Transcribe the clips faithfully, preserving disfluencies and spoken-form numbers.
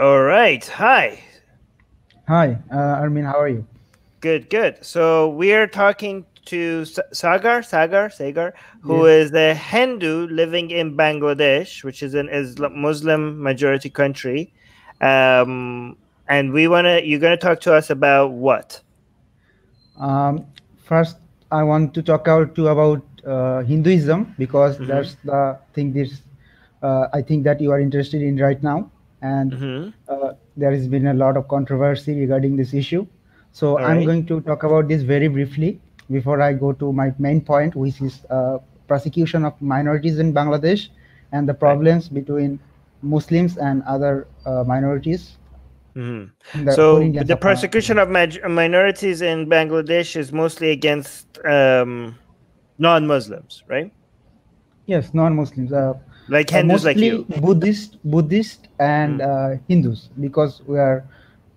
All right. Hi. Hi, uh, Armin. How are you? Good, good. So we are talking to Sagar, Sagar, Sagar, who yeah. is a Hindu living in Bangladesh, which is an Islam, Muslim majority country. Um, and we want to, you're going to talk to us about what? Um, first, I want to talk out to about uh, Hinduism, because mm-hmm. that's the thing this, uh, I think that you are interested in right now. And mm-hmm. uh, there has been a lot of controversy regarding this issue. So All I'm right. going to talk about this very briefly before I go to my main point, which is uh, persecution of minorities in Bangladesh and the problems right. between Muslims and other uh, minorities. Mm-hmm. the so the of persecution of minorities in Bangladesh is mostly against um, non-Muslims, right? Yes, non-Muslims. Uh, like Hindus, like you. Buddhist, Buddhist and mm-hmm. uh, Hindus, because we are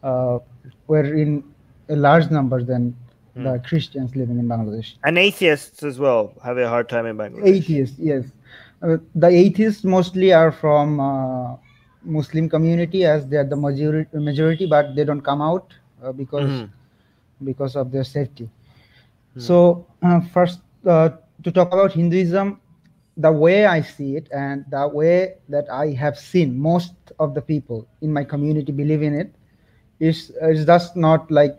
uh, we're in a large number than mm. the Christians living in Bangladesh. And atheists as well have a hard time in Bangladesh. Atheists, yes. Uh, the atheists mostly are from uh, Muslim community, as they are the majority, majority but they don't come out uh, because, mm. because of their safety. Mm. So uh, first, uh, to talk about Hinduism, the way I see it and the way that I have seen most of the people in my community believe in it, is it's just not like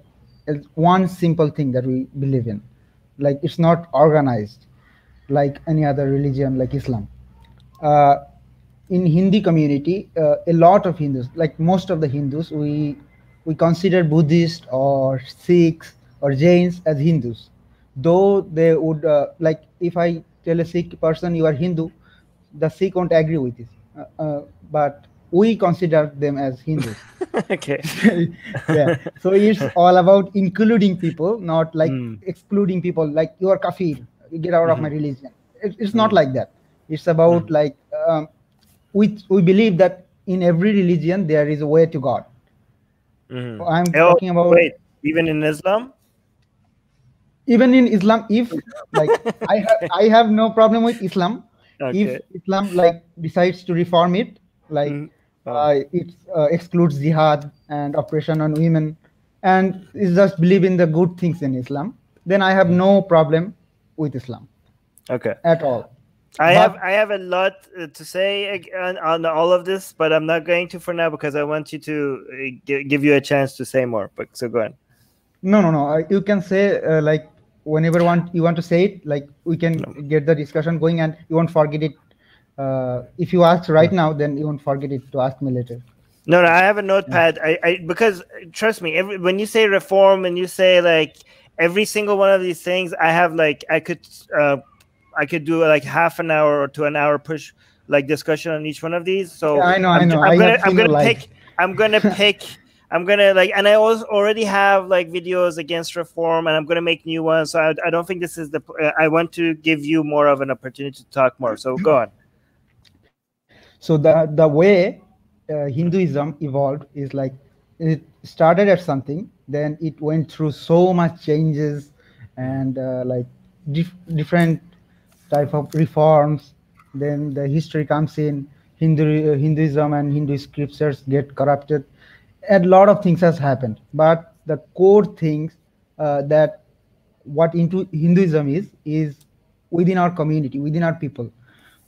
it's one simple thing that we believe in. Like, it's not organized like any other religion like Islam. Uh, in Hindi community, uh, a lot of Hindus, like most of the Hindus, we we consider Buddhists or Sikhs or Jains as Hindus. Though they would, uh, like if I tell a Sikh person you are Hindu, the Sikh won't agree with it. Uh, uh, but we consider them as Hindus. Okay. Yeah. So it's all about including people, not like mm. excluding people, like you are kafir, you get out mm-hmm. of my religion. It, it's mm. not like that. It's about mm. like, um, we, we believe that in every religion there is a way to God. Mm. So I'm oh, talking about... Wait, even in Islam? Even in Islam, if, like, I, ha I have no problem with Islam. Okay. If Islam, like, decides to reform it, like... Mm. Uh, it uh, excludes jihad and oppression on women, and is just believe in the good things in Islam, then I have no problem with Islam. Okay. At all. I but, have I have a lot to say on, on all of this, but I'm not going to for now because I want you to uh, give you a chance to say more. But so go on. No, no, no. Uh, you can say uh, like whenever want you want to say it. Like we can no. get the discussion going, and you won't forget it. Uh, if you ask right now, then you won't forget it to ask me later. No, no, I have a notepad. Yeah. I, I because trust me, every, when you say reform and you say like every single one of these things, I have like I could uh, I could do like half an hour or to an hour push like discussion on each one of these. So yeah, I know, I'm, I know. I'm gonna, I'm gonna pick. I'm gonna pick. I'm gonna like, and I also already have like videos against reform, and I'm gonna make new ones. So I, I don't think this is the. Uh, I want to give you more of an opportunity to talk more. So go on. So the, the way uh, Hinduism evolved is like it started at something, then it went through so much changes and uh, like dif different type of reforms. Then the history comes in, Hindu, uh, Hinduism and Hindu scriptures get corrupted. A lot of things has happened, but the core things uh, that what into Hinduism is, is within our community, within our people.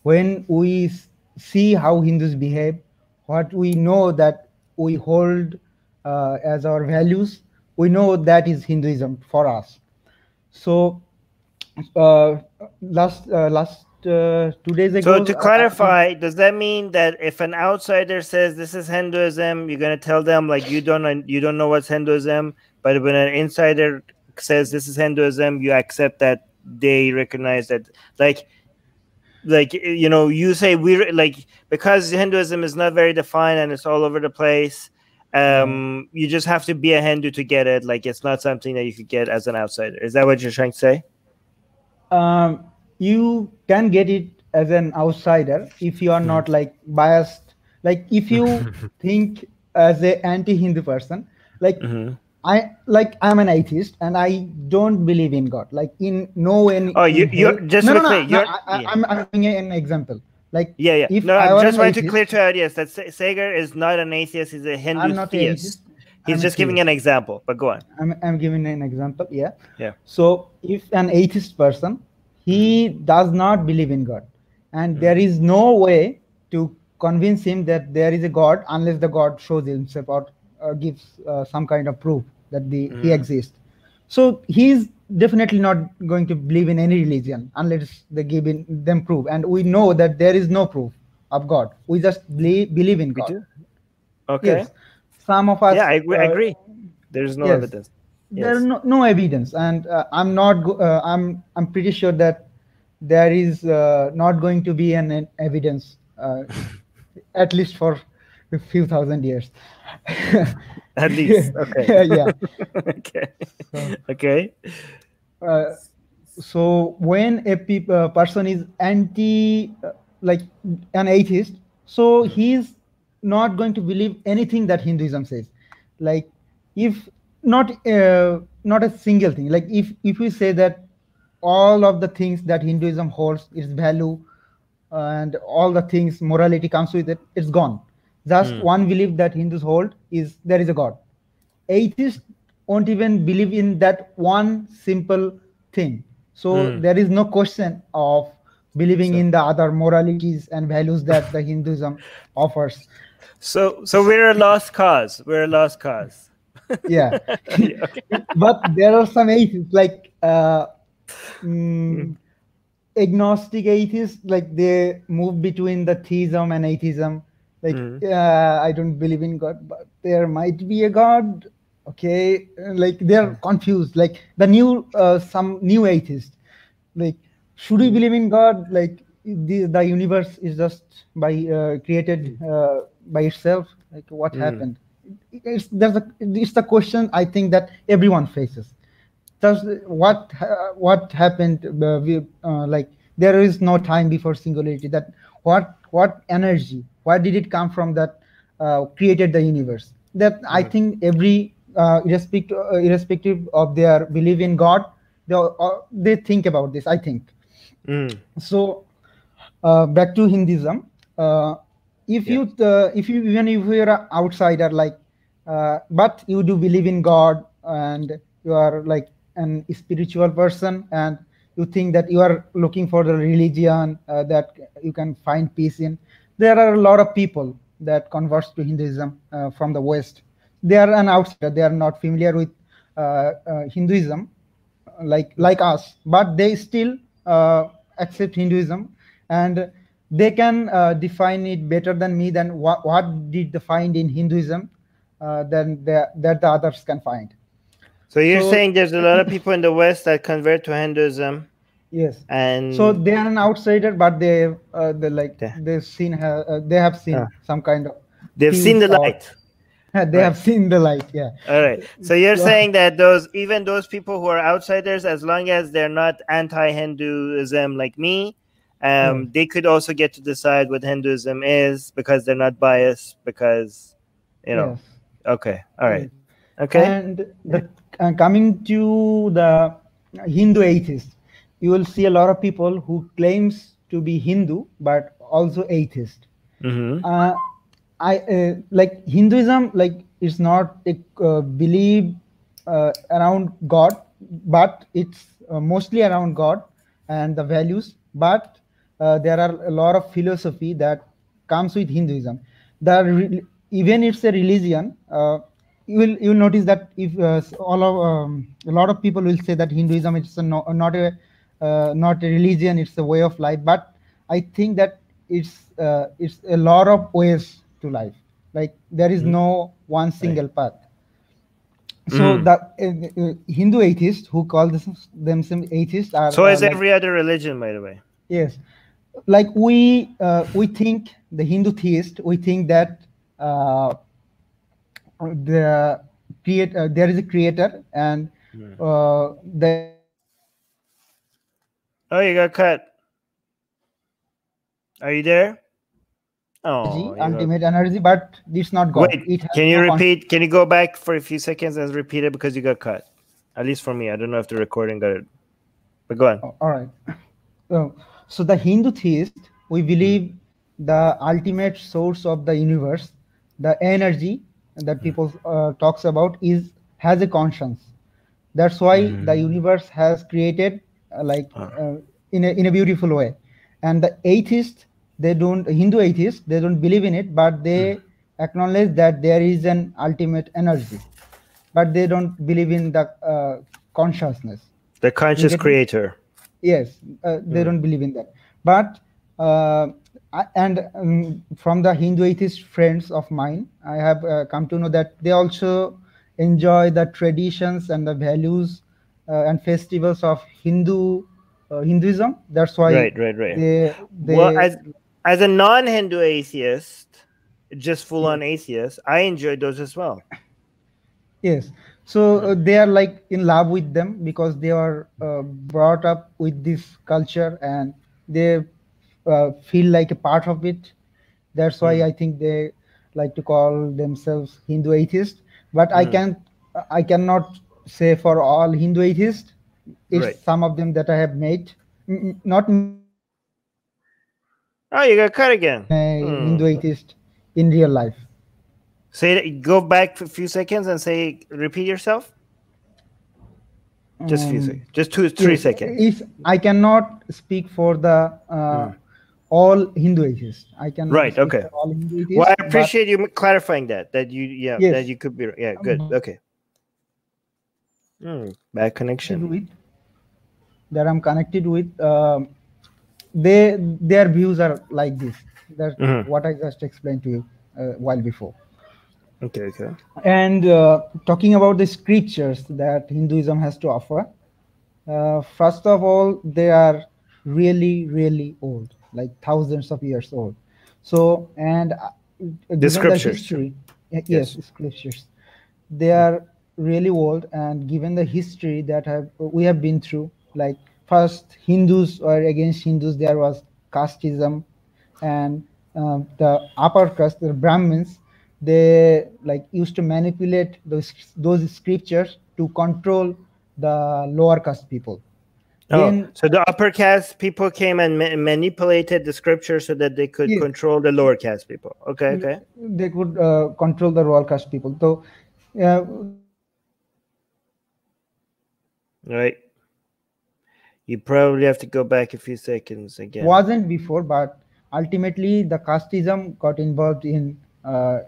When we see how Hindus behave, what we know that we hold uh, as our values, we know that is Hinduism for us. So uh, last uh, last uh, two days ago. So to clarify, I, I, does that mean that if an outsider says this is Hinduism, you're gonna tell them like you don't you don't know what's Hinduism, but when an insider says this is Hinduism, you accept that they recognize that like. Like, you know, you say we like because Hinduism is not very defined and it's all over the place. Um, you just have to be a Hindu to get it. Like, it's not something that you could get as an outsider. Is that what you're trying to say? Um, you can get it as an outsider if you are not like biased. Like, if you think as an anti-Hindu person, like mm-hmm. I like I'm an atheist and I don't believe in God. Like in no way. Oh, you you just no, no, no, no, you're, I, I, yeah. I'm I'm giving an example. Like, yeah, yeah. If no, I just want to clear to our audience that Sagar is not an atheist. He's a Hindu I'm not theist. Atheist. He's I'm just giving an example, but go on. I'm, I'm giving an example, yeah. Yeah. So if an atheist person, he does not believe in God, and mm. there is no way to convince him that there is a God unless the God shows himself or uh, gives uh, some kind of proof that the, mm. he exists. So he's definitely not going to believe in any religion unless they give in, them proof. And we know that there is no proof of God. We just believe, believe in God. Okay. Yes. Some of us... Yeah, I agree. Uh, I agree. There's no yes. evidence. Yes. There's no, no evidence. And uh, I'm not... Uh, I'm, I'm pretty sure that there is uh, not going to be an, an evidence, uh, at least for a few thousand years. At least. Okay. Yeah. Okay. So, okay. Uh, so when a pe uh, person is anti, uh, like an atheist, so he's not going to believe anything that Hinduism says. Like, if not, uh, not a single thing. Like, if if we say that all of the things that Hinduism holds, its value, and all the things morality comes with it, it's gone. Just mm. one belief that Hindus hold is there is a God. Atheists won't even believe in that one simple thing. So mm. there is no question of believing so. in the other moralities and values that the Hinduism offers. So, so we're a lost cause. We're a lost cause. Yeah. But there are some atheists, like uh, mm, agnostic atheists, like they move between the theism and atheism. Like, mm. uh, I don't believe in God, but there might be a God. Okay, like they're mm. confused. Like the new, uh, some new atheists. Like, should we believe in God? Like the the universe is just by uh, created uh, by itself. Like what mm. happened? It's there's a it's the question I think that everyone faces. Does what uh, what happened? Uh, we, uh, like there is no time before singularity. That what what energy? Where did it come from that uh, created the universe? That I think every, uh, irrespective, uh, irrespective of their belief in God, they, uh, they think about this, I think. Mm. So uh, back to Hinduism. Uh, if, yeah. you, uh, if you, even if you're an outsider, like, uh, but you do believe in God and you are like an spiritual person and you think that you are looking for the religion uh, that you can find peace in, there are a lot of people that converts to Hinduism uh, from the West. They are an outsider. They are not familiar with uh, uh, Hinduism, like like us. But they still uh, accept Hinduism, and they can uh, define it better than me. Than wh what did they find in Hinduism uh, than the, that the others can find. So you're so, saying there's a lot of people in the West that convert to Hinduism. Yes, and so they are an outsider, but they uh, they like yeah. they've seen uh, they have seen uh, some kind of they've seen the light. They right. have seen the light. Yeah. All right. So you're so, saying that those even those people who are outsiders, as long as they're not anti-Hinduism like me, um, hmm. they could also get to decide what Hinduism is because they're not biased. Because you know. Yes. Okay. All right. Okay. And the, uh, coming to the Hindu atheists. You will see a lot of people who claims to be Hindu but also atheist. Mm-hmm. uh, I uh, like Hinduism, like it's not a uh, belief uh, around God, but it's uh, mostly around God and the values. But uh, there are a lot of philosophy that comes with Hinduism. The even if it's a religion, uh, you will you will notice that if uh, all of um, a lot of people will say that Hinduism is no, not a Uh, not a religion, it's a way of life. But I think that it's uh, it's a lot of ways to life. Like there is mm. no one single right. path. So mm. the uh, uh, Hindu atheists who call themselves themselves atheists are. So is uh, every like, other religion, by the way. Yes, like we uh, we think the Hindu theist we think that uh, the create uh, there is a creator and mm. uh, the. Oh, you got cut. Are you there? Oh, energy, ultimate got... energy, but it's not God. Wait, it can you no repeat? Can you go back for a few seconds and repeat it because you got cut? At least for me, I don't know if the recording got it. But go on. All right. So, so the Hindu theist, we believe the ultimate source of the universe, the energy that people uh, talks about is has a conscience. That's why mm. the universe has created uh, like uh, in a in a beautiful way. And the atheists, they don't Hindu atheists, they don't believe in it, but they mm. acknowledge that there is an ultimate energy, but they don't believe in the uh, consciousness, the conscious get, creator. Yes, uh, they mm. don't believe in that. But uh, and um, from the Hindu atheist friends of mine, I have uh, come to know that they also enjoy the traditions and the values uh, and festivals of Hindu uh, Hinduism. That's why right, right, right. They, they, well, as as a non-Hindu atheist, just full-on atheist, I enjoy those as well. Yes, so uh, they are like in love with them because they are uh, brought up with this culture and they uh, feel like a part of it. That's why mm. I think they like to call themselves Hindu atheists. But mm. I can I cannot say for all Hindu atheists. It's right. Some of them that I have made, not. Oh, you got cut again. Mm. Hindu atheist. In real life. Say, go back a few seconds and say, repeat yourself. Just um, a few seconds. Just two, three if, seconds. If I cannot speak for the uh, mm. all Hindu atheists, I can. Right. Okay. For all Hindu atheists, well, I appreciate you clarifying that. That you, yeah, yes. that you could be. Yeah. Good. Okay. Mm, bad connection. With, that I'm connected with. Um, they their views are like this. That's mm-hmm. what I just explained to you a uh, while before. Okay, okay. And uh, talking about the scriptures that Hinduism has to offer, uh, first of all, they are really, really old, like thousands of years old. So, and uh, the scriptures. History, yes, yes, scriptures. They are really old, and given the history that have, we have been through, like first Hindus or against Hindus, there was casteism. And uh, the upper caste, the Brahmins, they like used to manipulate those those scriptures to control the lower caste people. Oh, then, so the upper caste people came and ma manipulated the scripture so that they could yes, control the lower caste people. Okay, okay. They could uh, control the lower caste people. So, uh, right. You probably have to go back a few seconds again. Wasn't before, but. Ultimately, the casteism got involved in uh,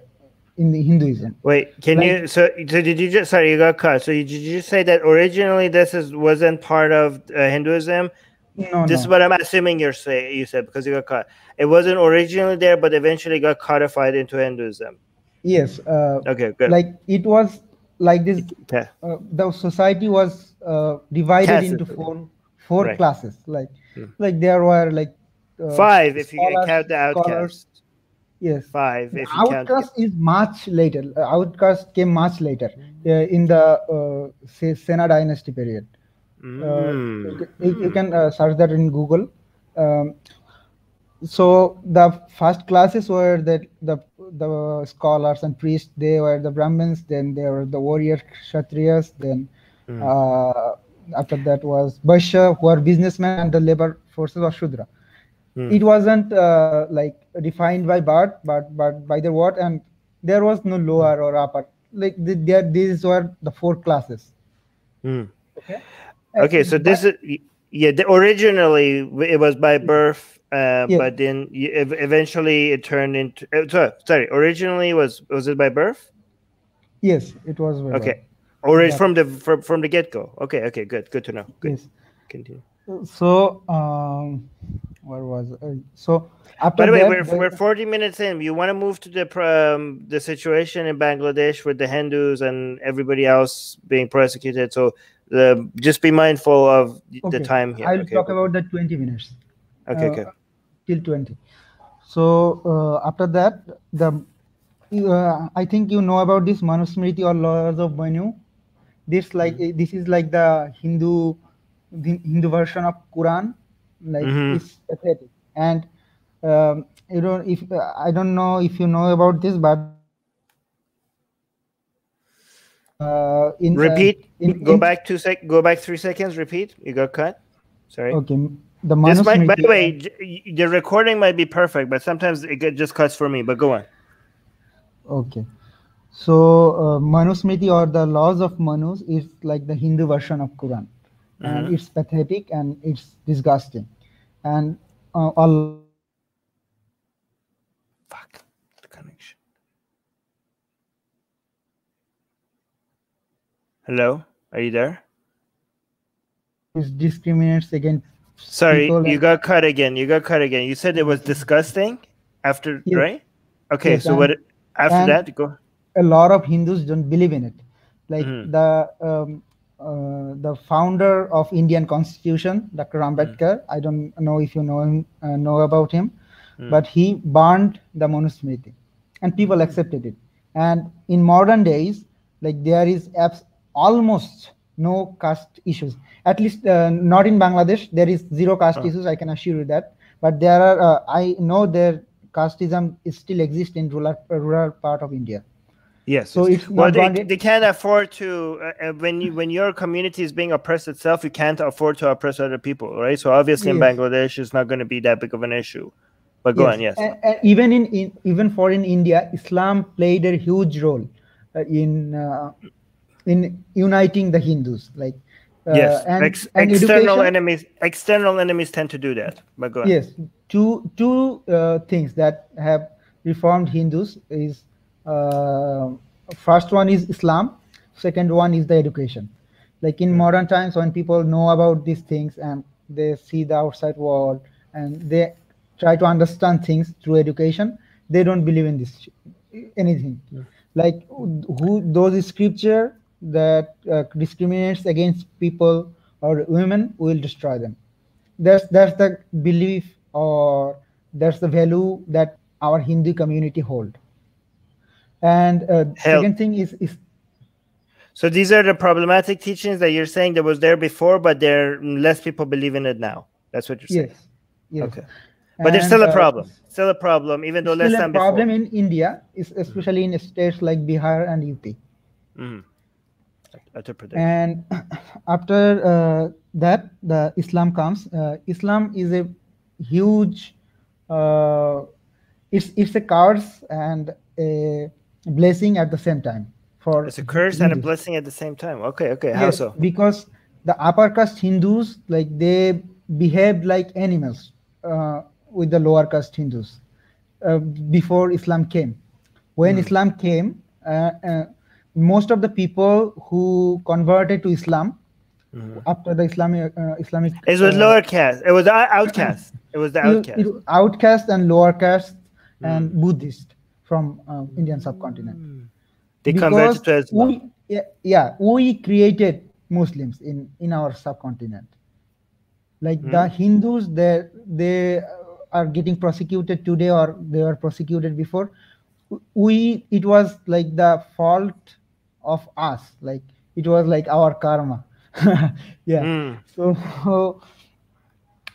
in the Hinduism. Wait, can like, you? So, so did you just? Sorry, you got cut. So, you, did you say that originally this is wasn't part of uh, Hinduism? No, this no. is what I'm assuming you're say you said because you got cut. It wasn't originally there, but eventually got codified into Hinduism. Yes. Uh, okay. Good. Like it was like this. Yeah. Uh, the society was uh, divided Cassidy. into four four right. classes. Like mm. like there were like. Uh, five if scholars, you count the outcast. Yes, five if you outcast count. Is much later. Outcast came much later uh, in the uh, say Sena dynasty period. Mm. Uh, you, can, you can uh, search that in Google. Um, so the first classes were that the the scholars and priests. They were the Brahmins. Then they were the warrior Kshatriyas. Then mm. uh, after that was Vaishya, who are businessmen, and the labor forces of Shudra. It wasn't uh, like defined by birth, but but by the word, and there was no lower or upper. Like the, the, these were the four classes. Mm. Okay. Okay. So but, this is yeah. The, originally it was by birth, uh, yes. but then you, eventually it turned into. Uh, sorry. Originally was was it by birth? Yes, it was. By okay. Or yeah. from the from from the get go. Okay. Okay. Good. Good to know. Good. Yes. Continue. So. Um, Where was uh, so? By the way, that, we're the, we're forty minutes in. You want to move to the um, the situation in Bangladesh with the Hindus and everybody else being persecuted. So uh, just be mindful of okay. the time here. I'll okay. talk about the twenty minutes. Okay, uh, okay. Till twenty. So uh, after that, the uh, I think you know about this Manusmriti or laws of Manu. This like mm-hmm. this is like the Hindu the Hindu version of Quran. Like mm-hmm. it's pathetic, and um, you know if uh, I don't know if you know about this, but uh, in repeat, uh, in, go in, back two sec, go back three seconds. Repeat, you got cut. Sorry. Okay, The Manusmriti. By the way, your recording might be perfect, but sometimes it just cuts for me. But go on. Okay. So uh, Manusmriti, or the laws of Manus, is like the Hindu version of Quran. Mm-hmm. And it's pathetic and it's disgusting. And uh, all... Fuck. The connection. Hello? Are you there? It discriminates against... Sorry, you and... got cut again. You got cut again. You said it was disgusting after, yes. Right? Okay, yes, so what... After that, go... A lot of Hindus don't believe in it. Like mm. the um, uh, the founder of Indian Constitution, Doctor Rambedkar. Mm. I don't know if you know him, uh, know about him, mm. but he banned the Manusmriti, and people accepted it. And in modern days, like there is almost no caste issues. At least uh, not in Bangladesh, there is zero caste oh. issues. I can assure you that. But there are. Uh, I know there casteism is still exists in rural uh, rural part of India. Yes. So it's well, they, they can't afford to uh, when you when your community is being oppressed itself, you can't afford to oppress other people, right? So obviously, yes. in Bangladesh, it's not going to be that big of an issue. But go yes. on, yes. Uh, uh, even in, in even for in India, Islam played a huge role uh, in uh, in uniting the Hindus. Like uh, yes, and, Ex and external education. enemies. External enemies tend to do that. But go on. Yes, two two uh, things that have reformed Hindus is. Uh, first one is Islam, second one is the education. Like in mm. modern times, when people know about these things and they see the outside world and they try to understand things through education, they don't believe in this anything. Mm. Like who those scripture that uh, discriminates against people or women will destroy them. That's that's the belief, or that's the value that our Hindu community hold. And uh, second thing is, is so these are the problematic teachings that you're saying that was there before, but there less people believe in it now. That's what you're saying. Yes. Yes. Okay. But and, there's still a problem. Uh, still a problem, even though less than before. Still a problem in India, is especially in states like Bihar and U P. Mm. And after uh, that, the Islam comes. Uh, Islam is a huge. Uh, it's it's a curse and. A blessing at the same time. For it's a curse Hindus. And a blessing at the same time. Okay, okay. How yes, so? Because the upper caste Hindus, like they behaved like animals uh, with the lower caste Hindus uh, before Islam came. When mm. Islam came, uh, uh, most of the people who converted to Islam mm. after the Islamic uh, Islamic. It was uh, lower caste. It was outcast. It was the outcast. It, it, outcast and lower caste mm. and Buddhist. From uh, Indian subcontinent, they converted to Islam. We, yeah, yeah, we created Muslims in in our subcontinent. Like mm. the Hindus, they they are getting prosecuted today, or they were prosecuted before. We it was like the fault of us. Like it was like our karma. yeah. Mm. So.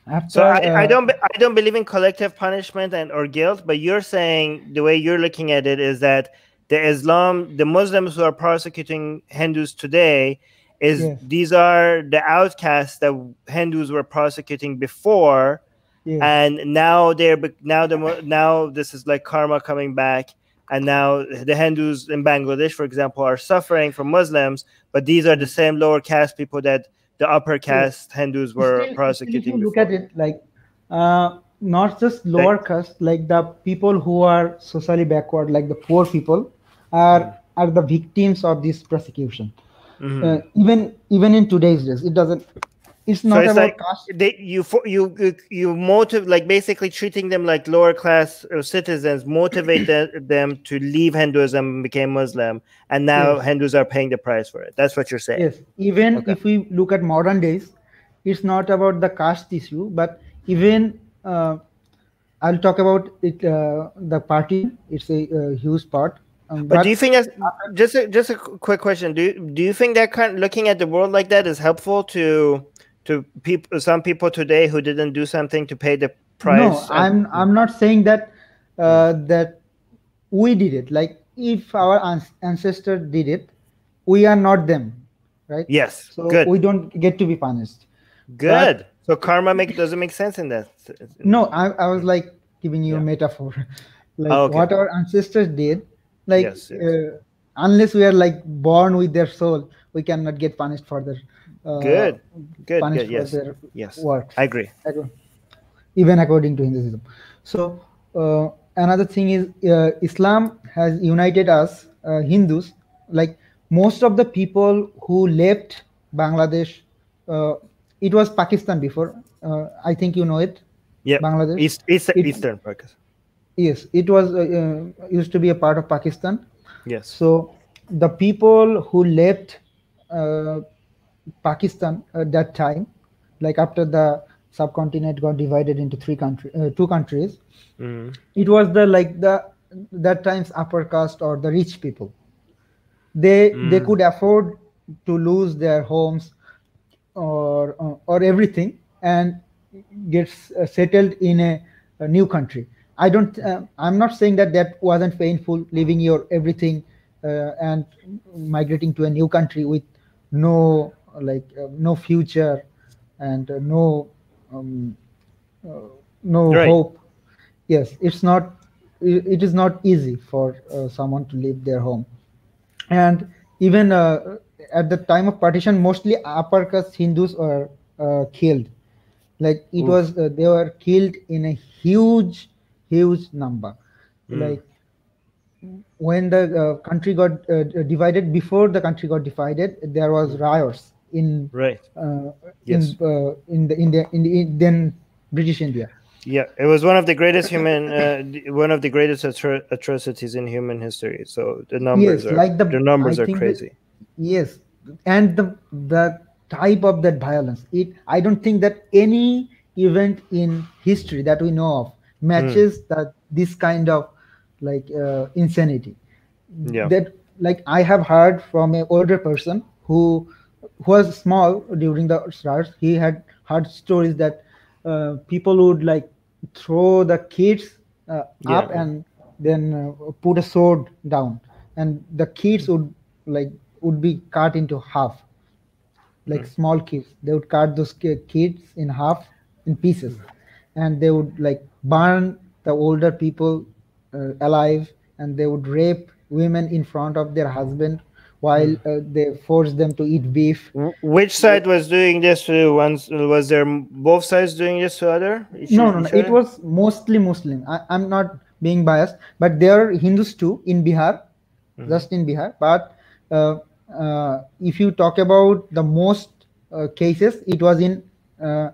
After, so I, uh, I don't I don't believe in collective punishment and or guilt, but you're saying the way you're looking at it is that the Islam, the Muslims who are prosecuting Hindus today, is yes. these are the outcasts that Hindus were prosecuting before, yes. and now they're now the now this is like karma coming back, and now the Hindus in Bangladesh, for example, are suffering from Muslims, but these are the same lower caste people that. The upper caste yes. Hindus were still, prosecuting. If you look before. At it like uh, not just lower like, caste, like the people who are socially backward, like the poor people, are mm. are the victims of this prosecution. Mm-hmm. uh, even even in today's days, it doesn't. It's not so it's about like caste. They, you you you, you motive like basically treating them like lower class citizens, motivate them to leave Hinduism and became Muslim, and now yes. Hindus are paying the price for it. That's what you're saying. Yes. Even okay. if we look at modern days, it's not about the caste issue, but even uh, I'll talk about it. Uh, the party, it's a uh, huge part. Um, but, but do you think that's just a, just a quick question? Do you, do you think that kind of looking at the world like that is helpful to? To people, some people today who didn't do something to pay the price. No, I'm I'm not saying that uh, that we did it. Like if our ancestor did it, we are not them, right? Yes. So good. We don't get to be punished. Good. But So karma make doesn't make sense in that. No, I, I was like giving you yeah. a metaphor. Like oh, okay. what our ancestors did, like yes, yes. Uh, unless we are like born with their soul, we cannot get punished for their uh, good, good, good. Yes, yes. Works. I agree. Even according to Hinduism. So uh, another thing is uh, Islam has united us uh, Hindus. Like most of the people who left Bangladesh, uh, it was Pakistan before. Uh, I think you know it. Yeah, Bangladesh. East, east, it, Eastern Pakistan. Yes, it was uh, uh, used to be a part of Pakistan. Yes. So the people who left uh, Pakistan at that time, like after the subcontinent got divided into three country, uh, two countries, mm-hmm. it was the like the that time's upper caste or the rich people. They mm-hmm. they could afford to lose their homes or or, or everything and get uh, settled in a, a new country. I don't. Uh, I'm not saying that that wasn't painful, leaving your everything uh, and migrating to a new country with no like uh, no future and uh, no um, uh, no right. hope. Yes, it's not. It, it is not easy for uh, someone to leave their home, and even uh, at the time of partition, mostly upper caste Hindus were uh, killed. Like it Ooh. was, uh, they were killed in a huge. huge number. Mm. Like when the uh, country got uh, divided, before the country got divided, there was riots in right. uh, yes. in, uh, in the India in the in then British India. Yeah, it was one of the greatest human, uh, one of the greatest atro atrocities in human history. So the numbers yes, are like the, the numbers I are crazy. That, yes, and the the type of that violence. It I don't think that any event in history that we know of matches mm. that this kind of like uh, insanity yeah. that like I have heard from an older person who was small during the riots. He had heard stories that uh, people would like throw the kids uh, yeah. up and then uh, put a sword down, and the kids would like would be cut into half, like mm. small kids. They would cut those kids in half in pieces, and they would like burn the older people uh, alive, and they would rape women in front of their husband while uh, they forced them to eat beef. Which side was doing this to the ones? Was there both sides doing this to other? Each no, no, no. It was mostly Muslim. I, I'm not being biased, but there are Hindus too in Bihar, mm-hmm. just in Bihar. But uh, uh, if you talk about the most uh, cases, it was in. Uh,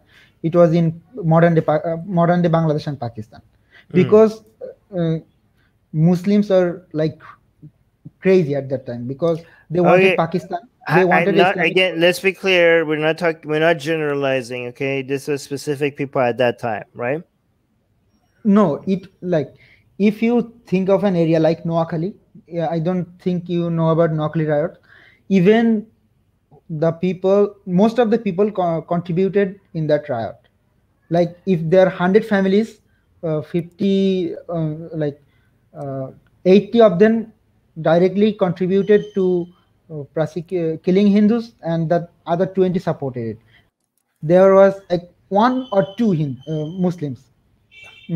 It was in modern day, uh, modern day Bangladesh and Pakistan, because mm. uh, Muslims are like crazy at that time because they wanted okay. Pakistan. They I, wanted not, again. Let's be clear. We're not talking. We're not generalizing. Okay, this was specific people at that time, right? No, it like if you think of an area like Noakhali, yeah, I don't think you know about Noakhali riot. Even the people, most of the people co contributed in that riot. Like if there are one hundred families, uh, fifty, uh, like uh, eighty of them directly contributed to uh, killing Hindus, and the other twenty supported it. There was like one or two Hin uh, Muslims,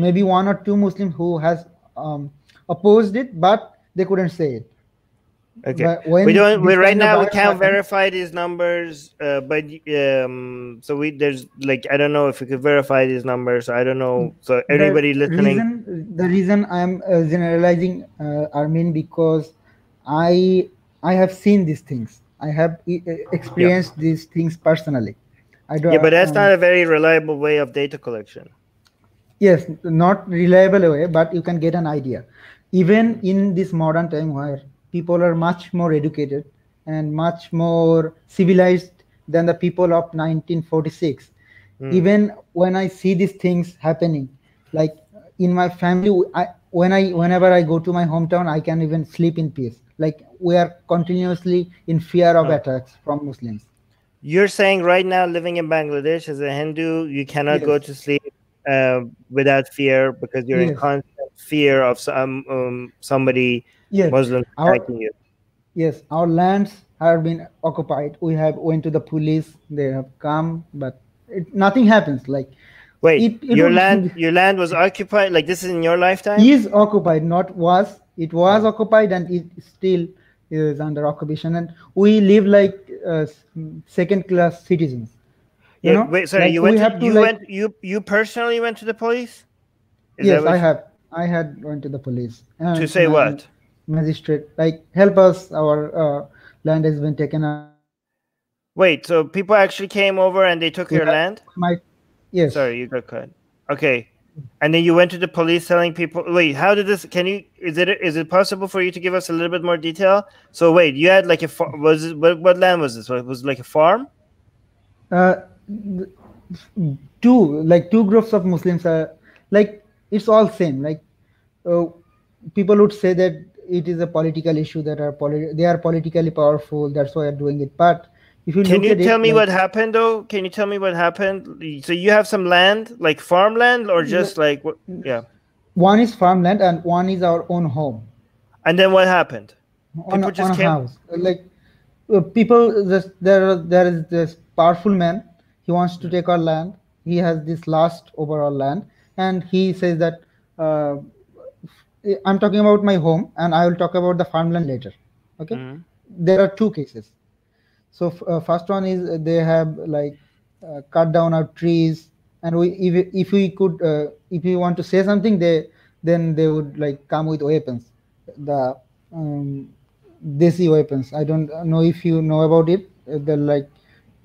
maybe one or two Muslims who has um, opposed it, but they couldn't say it. Okay, we don't. We right now we can't happened. verify these numbers, uh, but um, so we there's like I don't know if we could verify these numbers. I don't know. So everybody the listening, reason, the reason I'm uh, generalizing, uh, Armin, because I I have seen these things. I have e experienced yeah. these things personally. I don't. Yeah, but that's um, not a very reliable way of data collection. Yes, not reliable way, but you can get an idea, even in this modern time where people are much more educated and much more civilized than the people of nineteen forty-six. Mm. Even when I see these things happening, like in my family, I, when I, whenever I go to my hometown, I can even sleep in peace. Like we are continuously in fear of oh. attacks from Muslims. You're saying right now, living in Bangladesh as a Hindu, you cannot yes. go to sleep uh, without fear because you're yes. in constant fear of some um, somebody. Yes. Muslims attacking you. Yes, our lands have been occupied. We have went to the police. They have come, but it, nothing happens. Like, wait, it, it your land, your land was occupied. Like, this is in your lifetime. Is occupied, not was. It was yeah. occupied, and it still is under occupation. And we live like uh, second-class citizens. You yeah. know? Wait, sorry, like, you went. We to, to, you like, went. You you personally went to the police. Is yes, I have. I had went to the police. And to say what? Magistrate, like, help us. Our uh, land has been taken up. Wait, so people actually came over and they took yeah, your land? My, yes. Sorry, you got cut. Okay, and then you went to the police telling people. Wait, how did this? Can you? Is it? Is it possible for you to give us a little bit more detail? So wait, you had like a was it, what? What land was this? Was it was like a farm? Uh, two like two groups of Muslims are like it's all same. Like, uh, people would say that it is a political issue that are politi they are politically powerful. That's why they're doing it, but. If you Can you tell it, me like, what happened though? Can you tell me what happened? So you have some land, like farmland, or just like what? Yeah. One is farmland and one is our own home. And then what happened? On, people just on came. House. Like uh, people, just, there, there is this powerful man. He wants to take our land. He has this last over our land, and he says that uh, I'm talking about my home, and I will talk about the farmland later. Okay. Mm-hmm. There are two cases. So uh, first one is they have like uh, cut down our trees, and we if if we could uh, if we want to say something, they then they would like come with weapons, the um, desi weapons. I don't know if you know about it. They're like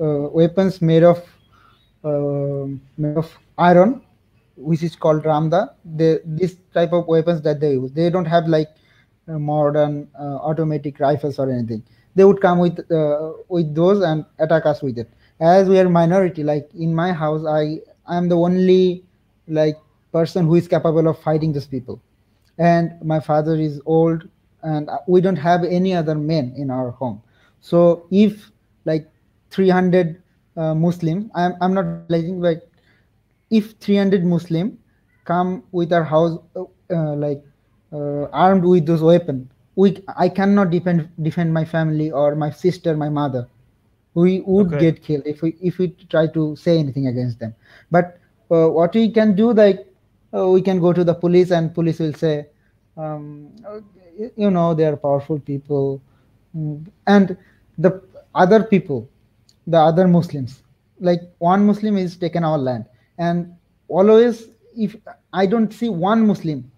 uh, weapons made of uh, made of iron, which is called ramda. They this type of weapons that they use. They don't have like uh, modern uh, automatic rifles or anything. They would come with uh, with those and attack us with it. As we are minority, like in my house, I I am the only like person who is capable of fighting these people, and my father is old, and we don't have any other men in our home. So if like three hundred uh, Muslim, I'm I'm not realizing like if three hundred Muslim come with our house uh, like uh, armed with those weapons. We, I cannot defend defend my family or my sister, my mother. We would okay. get killed if we if we try to say anything against them. But uh, what we can do, like uh, we can go to the police, and police will say, um, you know, they are powerful people, and the other people, the other Muslims, like one Muslim is taken our land, and always if I don't see one Muslim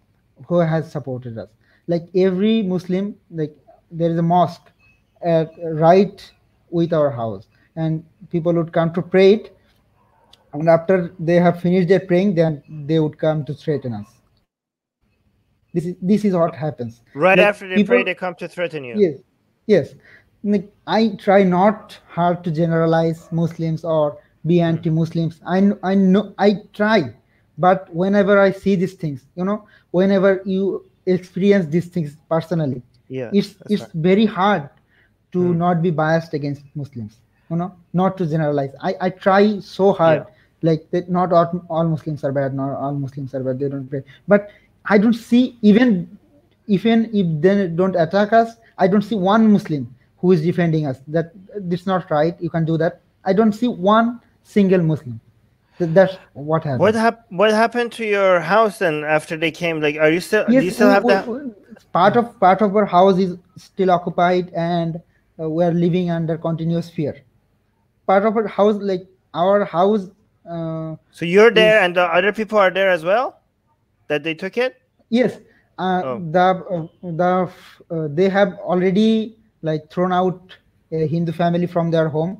who has supported us. Like every Muslim, like there is a mosque at, right with our house, and people would come to pray it, and after they have finished their praying, then they would come to threaten us. This is this is what happens. Right like after they people, pray, they come to threaten you. Yes, yes. Like I try not hard to generalize Muslims or be anti-Muslims. I I know I try, but whenever I see these things, you know, whenever you. Experience these things personally. Yeah, it's it's right. very hard to mm. not be biased against Muslims. You know, not to generalize. I I try so hard. Yeah. Like that, not all, all Muslims are bad. Not all Muslims are bad. They don't pray. But I don't see even even if they don't attack us. I don't see one Muslim who is defending us. That it's not right. You can do that. I don't see one single Muslim. That's what happened. What, hap what happened to your house then after they came? Like, are you still? Yes, do you still have that? Part of part of our house is still occupied, and uh, we are living under continuous fear. Part of our house, like our house. Uh, so you're there, is, and the other people are there as well. That they took it. Yes, uh, oh. the the uh, they have already like thrown out a Hindu family from their home,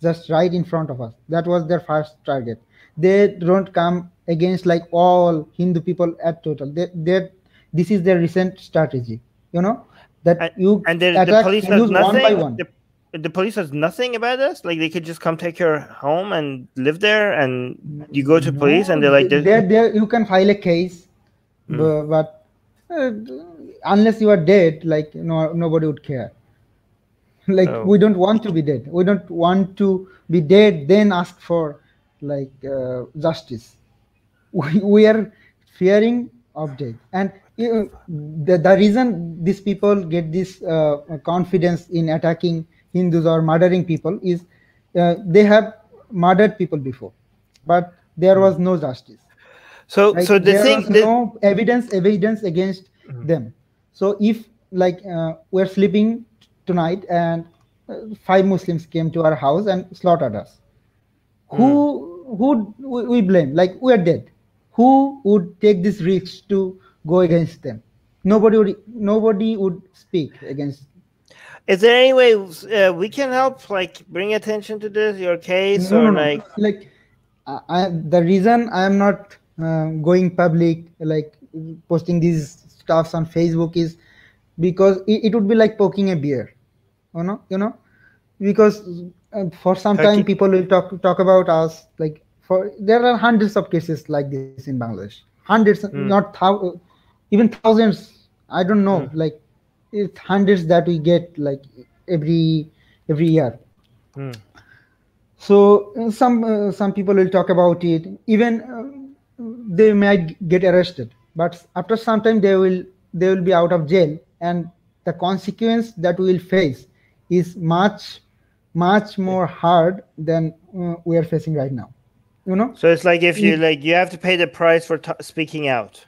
just right in front of us. That was their first target. They don't come against like all Hindu people at total. They, they, this is their recent strategy, you know, that and, you and the, attack the police and does nothing. One by one. The, the police does nothing about us. Like they could just come take your home and live there, and you go to no, police and they're like, they're, they're, they're, you can file a case, mm. but uh, unless you are dead, like no, nobody would care. Like oh. we don't want to be dead. We don't want to be dead. Then ask for. Like uh, justice, we, we are fearing of death, and uh, the the reason these people get this uh, confidence in attacking Hindus or murdering people is uh, they have murdered people before. but there was no justice. So, like, so the there thing was the... no evidence, evidence against mm-hmm. them. So if like uh, we're sleeping tonight and five Muslims came to our house and slaughtered us, who mm. who we blame? Like, we are dead. Who would take this risk to go against them? Nobody would. Nobody would speak against. Is there any way uh, we can help, like bring attention to this, your case, no, or no, like no. like I, I, the reason I am not uh, going public, like posting these stuffs on Facebook, is because it, it would be like poking a bear, you know, you know, because uh, for some Turkey. time people will talk talk about us. Like for there are hundreds of cases like this in Bangladesh, hundreds, mm. not thou even thousands. I don't know, mm. like. It's hundreds that we get like every every year. Mm. So some uh, some people will talk about it. Even uh, they might get arrested, but after some time they will they will be out of jail, and the consequence that we will face is much much more hard than uh, we are facing right now. You know. So it's like if you if, like you have to pay the price for t speaking out.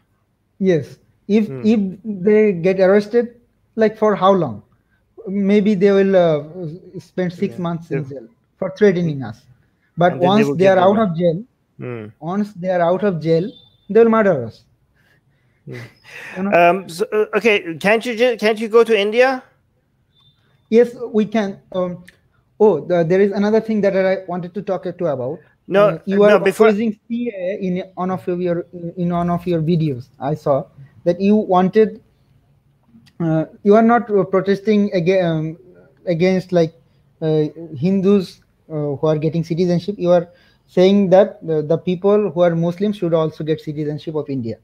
Yes. If mm. if they get arrested. Like for how long? Maybe they will uh, spend six yeah. months in jail for threatening us. But once they, they are out of jail, mm. once they are out of jail, they will murder us. Yeah. You know? um, so, okay, can't you can't you go to India? Yes, we can. Um, oh, the, there is another thing that I wanted to talk to about. No, uh, you are no, before... using C A in one of your in one of your videos. I saw that you wanted. Uh, you are not uh, protesting against, um, against like uh, Hindus uh, who are getting citizenship. You are saying that uh, the people who are Muslims should also get citizenship of India.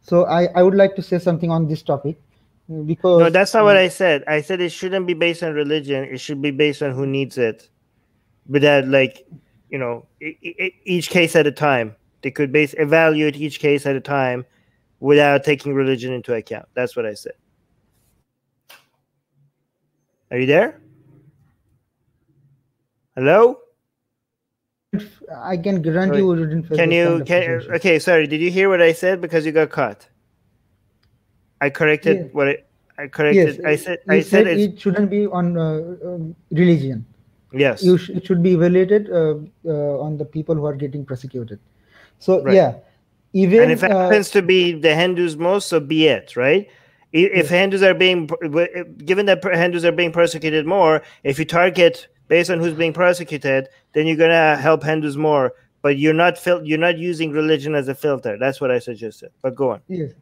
So I, I would like to say something on this topic. Because no, that's not um, what I said. I said it shouldn't be based on religion. It should be based on who needs it. But that, like, you know, each case at a time. They could base evaluate each case at a time without taking religion into account. That's what I said. Are you there? Hello? I can guarantee you wouldn't. Can you? Can, okay, sorry. Did you hear what I said? Because you got caught. I corrected yes. what I, I corrected. Yes. I said. You I said, said it shouldn't be on uh, um, religion. Yes. You sh it should be evaluated uh, uh, on the people who are getting persecuted. So right. yeah, even and if it uh, happens to be the Hindus most, so be it. Right. If Hindus are being, given that Hindus are being persecuted more, if you target based on who's being persecuted, then you're gonna help Hindus more. But you're not fil you're not using religion as a filter. That's what I suggested. But go on. Yes.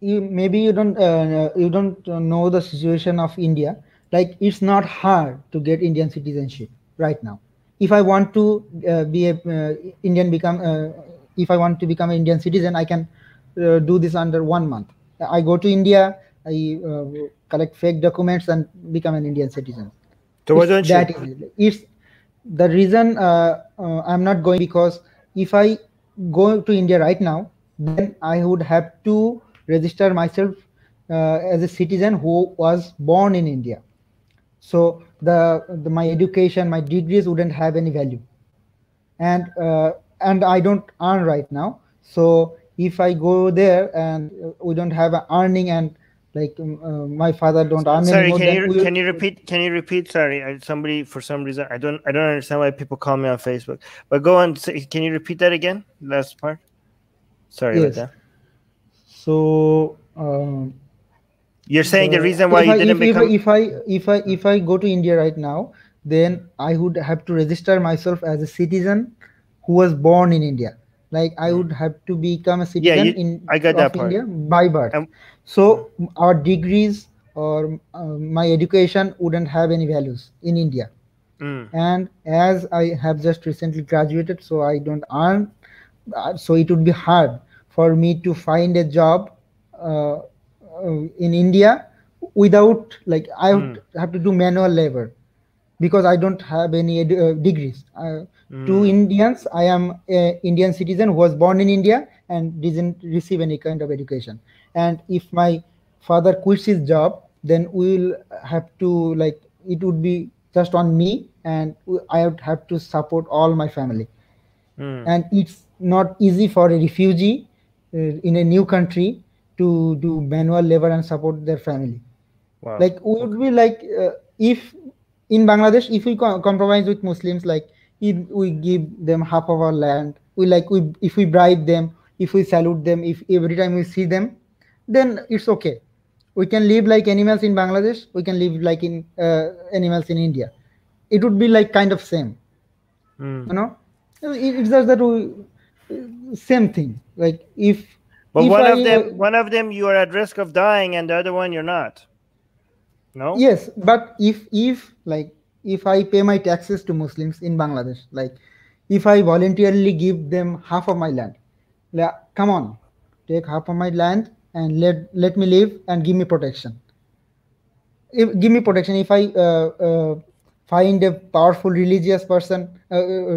You maybe you don't uh, you don't know the situation of India. Like, it's not hard to get Indian citizenship right now. If I want to uh, be a uh, Indian become uh, if I want to become an Indian citizen, I can. Uh, do this under one month. I go to India, I uh, collect fake documents and become an Indian citizen. So why don't that you? Is, it's the reason uh, uh, I'm not going, because if I go to India right now, then I would have to register myself uh, as a citizen who was born in India. So the, the my education, my degrees wouldn't have any value, and uh, and I don't earn right now. So if I go there and we don't have an earning, and like um, uh, my father don't earn sorry, anymore. Sorry, can you can you repeat? Can you repeat? Sorry, I, somebody for some reason I don't I don't understand why people call me on Facebook. But go on. Say, can you repeat that again? Last part. Sorry yes. about that. So um, you're saying uh, the reason why you I, didn't if, become if I if I if I go to India right now, then I would have to register myself as a citizen who was born in India. Like, I would have to become a citizen yeah, you, in I got that part. India by birth. Um, so our degrees or uh, my education wouldn't have any values in India. Mm. And as I have just recently graduated, so I don't earn. Uh, so it would be hard for me to find a job uh, in India without, like, I would mm. have to do manual labor because I don't have any uh, degrees. I, Mm. To Indians, I am an Indian citizen who was born in India and didn't receive any kind of education. And if my father quits his job, then we'll have to, like, it would be just on me and I would have to support all my family. Mm. And it's not easy for a refugee uh, in a new country to do manual labor and support their family. Wow. Like, would we like, uh, if in Bangladesh, if we co compromise with Muslims, like if we give them half of our land, we like, we if we bribe them, if we salute them, if every time we see them, then it's okay. We can live like animals in Bangladesh. We can live like in uh, animals in India. It would be like kind of same, mm. you know. It, it's just that we, same thing. Like if, but if one I, of them, one of them, you are at risk of dying, and the other one, you're not. No. Yes, but if if like if I pay my taxes to Muslims in Bangladesh, like if I voluntarily give them half of my land, like, come on, take half of my land and let let me live and give me protection. If, give me protection. If I uh, uh, find a powerful religious person, uh,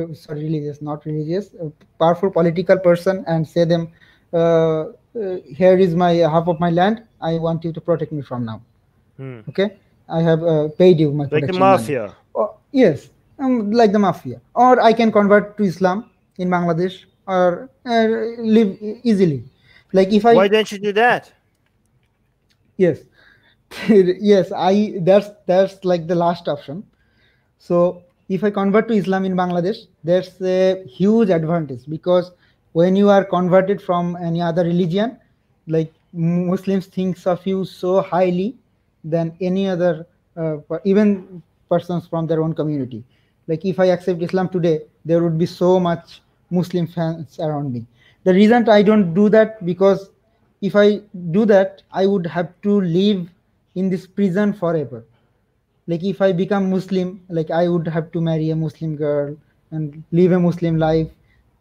uh, sorry, religious, not religious, uh, powerful political person, and say them, uh, uh, here is my uh, half of my land. I want you to protect me from now. Hmm. Okay, I have uh, paid you my like protection. Like the mafia. Or, yes, um, like the mafia. Or I can convert to Islam in Bangladesh or uh, live easily. Like if I. Why don't you do that? Yes, yes. I that's that's like the last option. So if I convert to Islam in Bangladesh, there's a huge advantage, because when you are converted from any other religion, like Muslims thinks of you so highly than any other, uh, even persons from their own community. Like if I accept Islam today, there would be so much Muslim fans around me. The reason I don't do that, because if I do that, I would have to live in this prison forever. Like if I become Muslim, like I would have to marry a Muslim girl and live a Muslim life.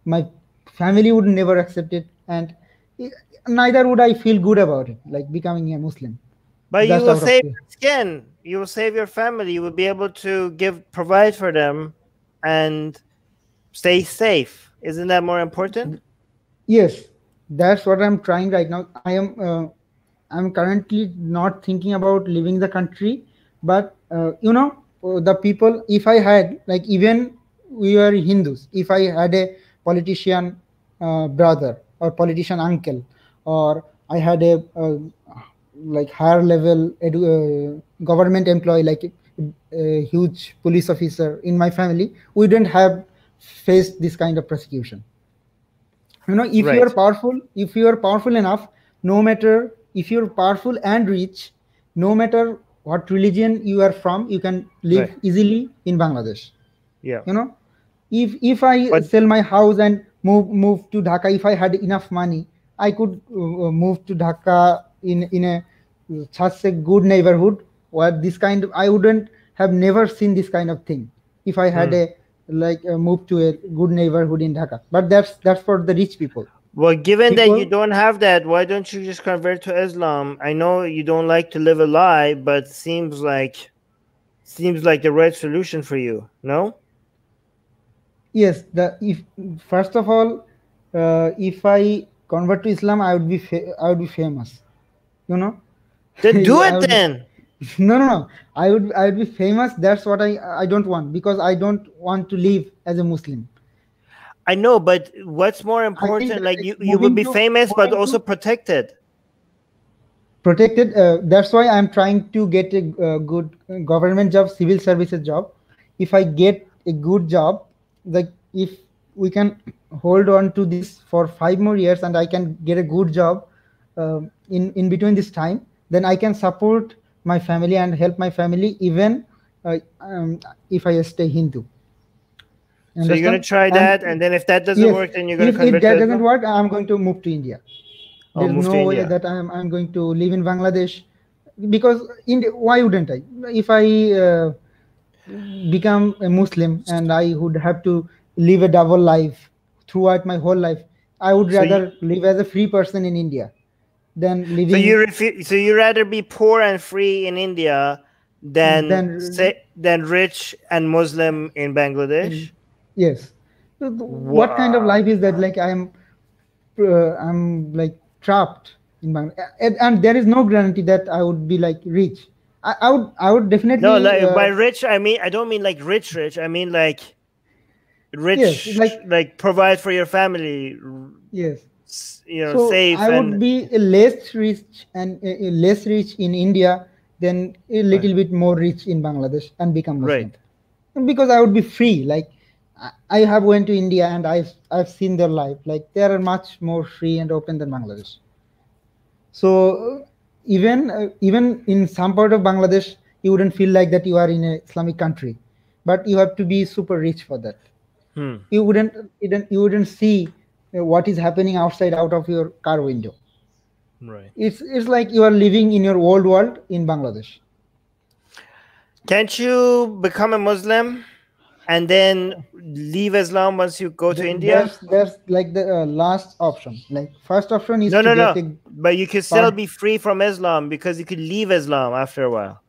My family would never accept it, and neither would I feel good about it, like becoming a Muslim. But That's you will save your skin. You will save your family. You will be able to give, provide for them, and stay safe. Isn't that more important? Yes, that's what I'm trying right now. I am, uh, I'm currently not thinking about leaving the country, but uh, you know, the people. If I had, like, even we are Hindus. If I had a politician uh, brother or politician uncle, or I had a uh, like higher level edu uh, government employee, like a, a huge police officer in my family, we didn't have faced this kind of persecution. You know, if right. you are powerful, if you are powerful enough, no matter if you're powerful and rich, no matter what religion you are from, you can live right. easily in Bangladesh. Yeah. You know, if if I but, sell my house and move move to Dhaka, if I had enough money, I could uh, move to Dhaka in in a such a good neighborhood where this kind of, I wouldn't have never seen this kind of thing if I had mm. a like uh, moved to a good neighborhood in Dhaka. But that's that's for the rich people. Well, given people, that you don't have that, why don't you just convert to Islam? I know you don't like to live a lie, but seems like seems like the right solution for you. No? Yes. The if first of all, uh, if I convert to Islam, I would be fa I would be famous. You know, then do it would, then. No, no, no. I would, I would be famous. That's what I, I don't want, because I don't want to live as a Muslim. I know, but what's more important? Like you, you would be famous, but also protected. Protected. Uh, that's why I'm trying to get a uh, good government job, civil services job. If I get a good job, like if we can hold on to this for five more years, and I can get a good job. Um, in in between this time, then I can support my family and help my family, even uh, um, if I stay Hindu. Understand? So you're going to try that, and, and then if that doesn't yes, work, then you're going to convert. If that doesn't work, I'm going to move to India. Oh, There's move no to India. way that I'm I'm going to live in Bangladesh, because India. Why wouldn't I? If I uh, become a Muslim and I would have to live a double life throughout my whole life, I would so rather you, live as a free person in India. Than living so you refuse. So you rather be poor and free in India than than, than rich and Muslim in Bangladesh. Yes. So wow. What kind of life is that? Like I'm, uh, I'm like trapped in Bangladesh, and, and there is no guarantee that I would be like rich. I, I would I would definitely no like uh, by rich I mean I don't mean like rich rich I mean like rich yes, like like provide for your family. Yes. You know, so safe. I would and... be less rich and uh, less rich in India than a little right. bit more rich in Bangladesh and become Muslim. Right. Because I would be free. Like I have went to India and I've I've seen their life. Like they are much more free and open than Bangladesh. So even uh, even in some part of Bangladesh, you wouldn't feel like that you are in an Islamic country, but you have to be super rich for that. Hmm. You wouldn't you wouldn't you wouldn't see what is happening outside out of your car window. Right. It's it's like you are living in your old world in Bangladesh. Can't you become a Muslim and then leave Islam once you go to that's, India? That's like the uh, last option. Like first option is no, to no, get no. But you could still part. be free from Islam because you could leave Islam after a while.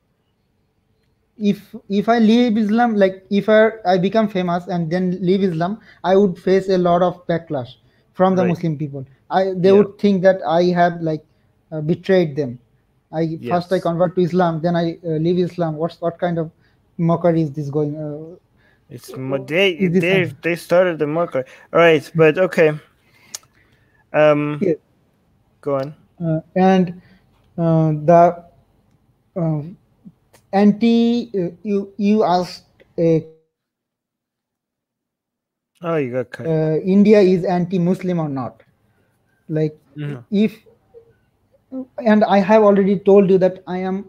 If if I leave Islam, like if I I become famous and then leave Islam, I would face a lot of backlash from the right. Muslim people. I they yeah. would think that I have like uh, betrayed them. I yes. first I convert to Islam, then I uh, leave Islam. What's what kind of mockery is this going? Uh, It's they they they started the mockery. All right, but okay. Um, yeah. Go on. Uh, and uh, the uh, anti uh, you you asked a. Oh, you got cut. Uh, India is anti-Muslim or not? Like mm-hmm. if and I have already told you that I am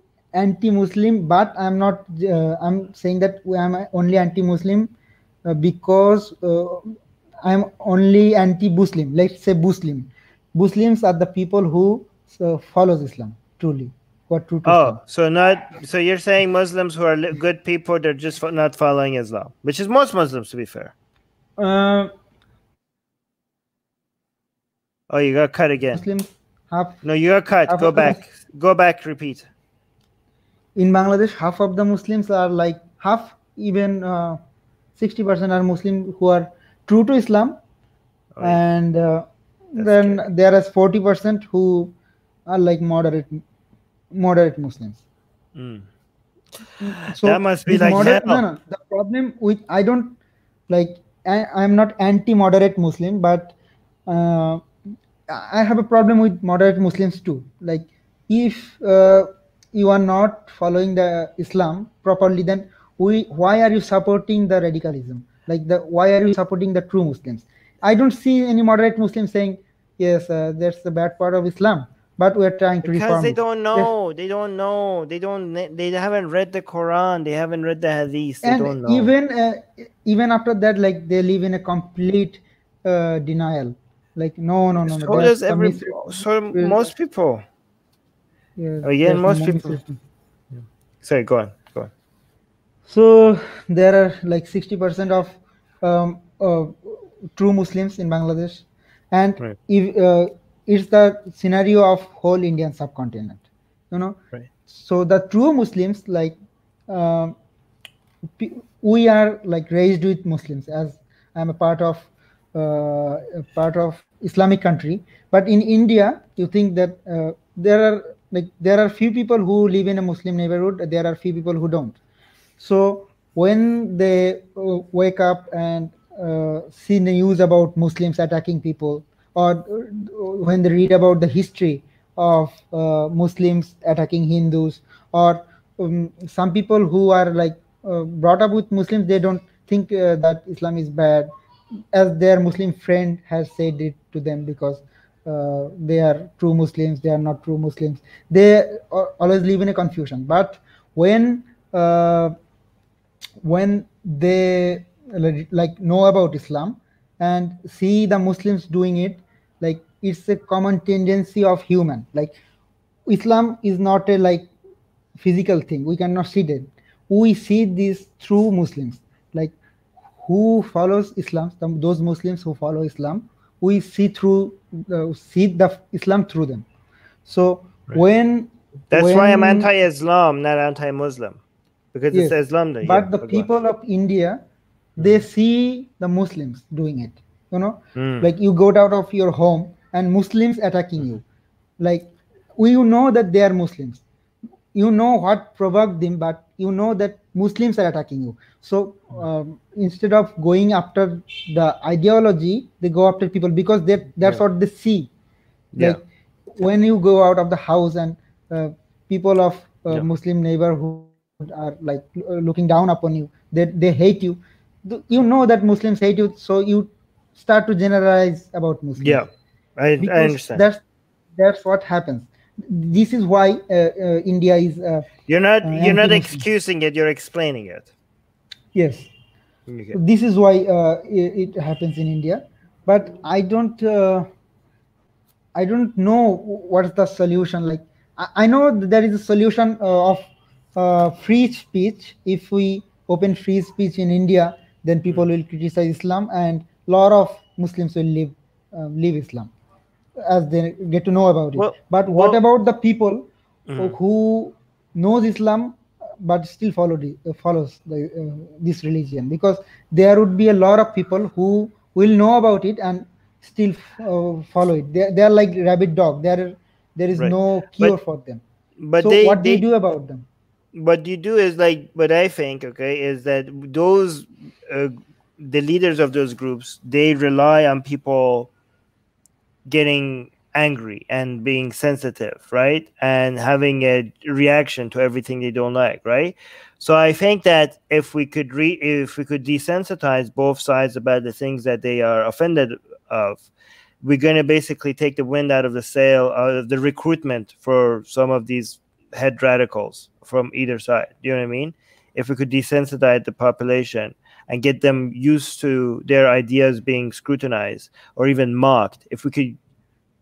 anti-Muslim, but I'm not uh, I'm saying that I'm only anti-Muslim uh, because uh, I'm only anti-Muslim. Let's say Muslim Muslims are the people who uh, follows Islam truly who are true to oh Islam. So not so you're saying Muslims who are good people, they're just not following Islam, which is most Muslims to be fair. Uh, oh, you got cut again. Muslims have, no you got cut go back go back repeat. In Bangladesh, half of the Muslims are like half, even uh, sixty percent are Muslim who are true to Islam. Oh, yeah. And uh, then scary. There is forty percent who are like moderate moderate Muslims. Mm. So that must be like moderate, no, no, the problem with I don't like I, I'm not anti-moderate Muslim, but uh, I have a problem with moderate Muslims too. Like if uh, you are not following the Islam properly, then we why are you supporting the radicalism? Like the why are you supporting the true Muslims? I don't see any moderate Muslims saying yes, uh, that's the bad part of Islam, but we are trying to because reform. Because they don't know, yes. they don't know, they don't, they haven't read the Quran, they haven't read the Hadith, they and don't know. Even uh, even after that, like they live in a complete uh, denial. Like no, no, no, no. So does every, so most people. Yeah, oh, yeah, most people. Yeah. Sorry, go on, go on. So there are like sixty percent of um, uh, true Muslims in Bangladesh, and right. if, uh, it's the scenario of whole Indian subcontinent, you know. Right. So the true Muslims, like uh, we are like raised with Muslims, as I'm a part of uh, a part of Islamic country. But in India, you think that uh, there are. Like there are few people who live in a Muslim neighborhood, there are few people who don't. So when they uh, wake up and uh, see news about Muslims attacking people, or when they read about the history of uh, Muslims attacking Hindus, or um, some people who are like uh, brought up with Muslims, they don't think uh, that Islam is bad, as their Muslim friend has said it to them because Uh, they are true Muslims, they are not true Muslims. They always live in a confusion. But when uh, when they like know about Islam and see the Muslims doing it, like it's a common tendency of human. Like Islam is not a like physical thing. We cannot see it. We see this through Muslims. Like who follows Islam, those Muslims who follow Islam, we see through uh, see the Islam through them. So right. when that's when, why I'm anti-Islam, not anti-Muslim, because yes, it's Islam that but yeah, the people God. of India, they mm. see the Muslims doing it, you know. mm. Like you go out of your home and Muslims attacking mm. you, like we know that they are Muslims, you know what provoked them, but you know that Muslims are attacking you. So um, instead of going after the ideology, they go after people because they, that's yeah. what they see. Like yeah. when you go out of the house and uh, people of uh, yeah. Muslim neighborhood are like uh, looking down upon you, they, they hate you. You know that Muslims hate you, so you start to generalize about Muslims. Yeah, I, I understand. That's, that's what happens. This is why uh, uh, India is. Uh, you're not. Uh, you're not excusing it. You're explaining it. Yes. Okay. This is why uh, it, it happens in India, but I don't. Uh, I don't know what's the solution. Like I, I know there is a solution uh, of uh, free speech. If we open free speech in India, then people mm-hmm. will criticize Islam, and a lot of Muslims will leave uh, leave Islam as they get to know about it. Well, but what well, about the people mm-hmm. who knows Islam but still follow the, uh, follows the, uh, this religion? Because there would be a lot of people who will know about it and still uh, follow it. They they are like rabid dog. There there is right. no cure but, for them. But so they, what they, do you do about them? What you do is like what I think. Okay, is that those uh, the leaders of those groups, they rely on people getting angry and being sensitive, right? And having a reaction to everything they don't like, right? So I think that if we could re if we could desensitize both sides about the things that they are offended of, we're going to basically take the wind out of the sail, out of the recruitment for some of these head radicals from either side. Do you know what I mean? If we could desensitize the population and get them used to their ideas being scrutinized or even mocked, if we could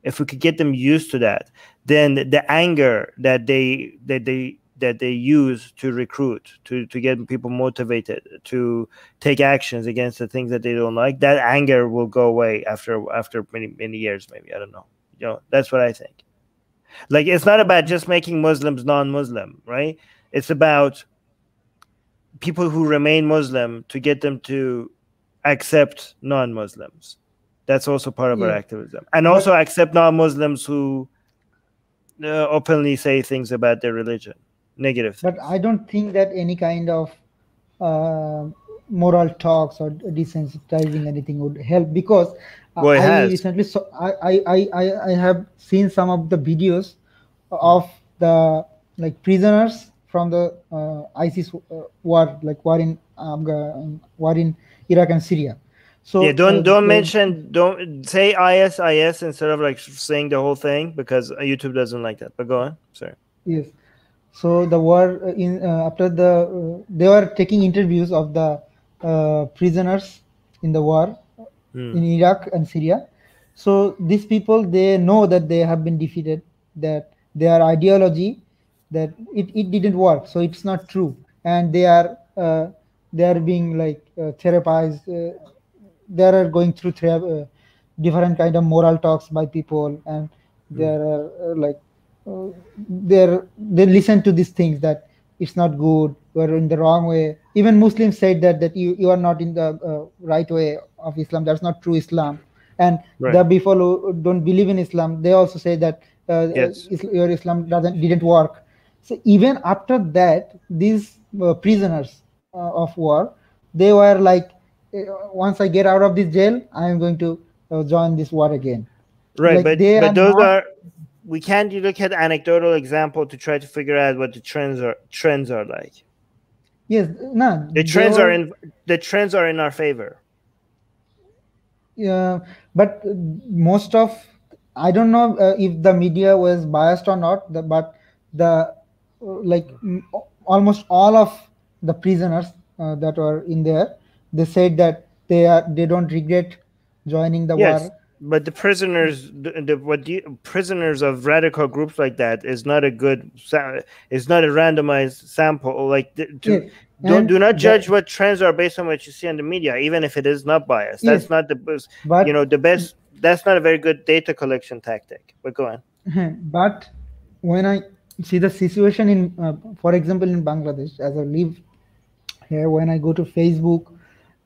if we could get them used to that, then the anger that they that they that they use to recruit, to to get people motivated to take actions against the things that they don't like, that anger will go away after after many many years, maybe. I don't know. You know, that's what I think. Like, it's not about just making Muslims non-Muslim, right? It's about people who remain Muslim to get them to accept non-Muslims. That's also part of yeah. our activism. And also accept non-Muslims who uh, openly say things about their religion, negative things. But I don't think that any kind of uh, moral talks or desensitizing anything would help, because well, it I has. recently saw, I, I, I, I have seen some of the videos of the like prisoners from the uh, ISIS uh, war, like war in um, war in Iraq and Syria. So yeah, don't uh, don't uh, mention, don't say I S I S instead of like saying the whole thing, because YouTube doesn't like that. But go on, sorry. Yes. So the war in uh, after the uh, they were taking interviews of the uh, prisoners in the war hmm. in Iraq and Syria. So these people, they know that they have been defeated, that their ideology, that it, it didn't work, so it's not true, and they are uh, they are being like uh, therapized. Uh, they are going through uh, different kind of moral talks by people, and they are uh, like uh, they they listen to these things that it's not good, we're in the wrong way. Even Muslims said that that you you are not in the uh, right way of Islam. That's not true Islam, and right. the people who don't believe in Islam, they also say that uh, yes. your Islam doesn't didn't work. So even after that, these uh, prisoners uh, of war, they were like, once I get out of this jail, I am going to uh, join this war again. Right, like but, they but are those are, we can't look at anecdotal example to try to figure out what the trends are trends are like. Yes, no. The trends are, are in the trends are in our favor. Yeah, but most of, I don't know uh, if the media was biased or not, the, but the like almost all of the prisoners uh, that were in there, they said that they are they don't regret joining the yes, war. But the prisoners, the, the what the prisoners of radical groups like that is not a good, it's not a randomized sample. Like the, to, yes. don't do not judge that, what trends are based on what you see in the media, even if it is not biased. Yes, that's not the but, you know the best. That's not a very good data collection tactic. But go on. But when I see the situation in, uh, for example, in Bangladesh, as I live here, when I go to Facebook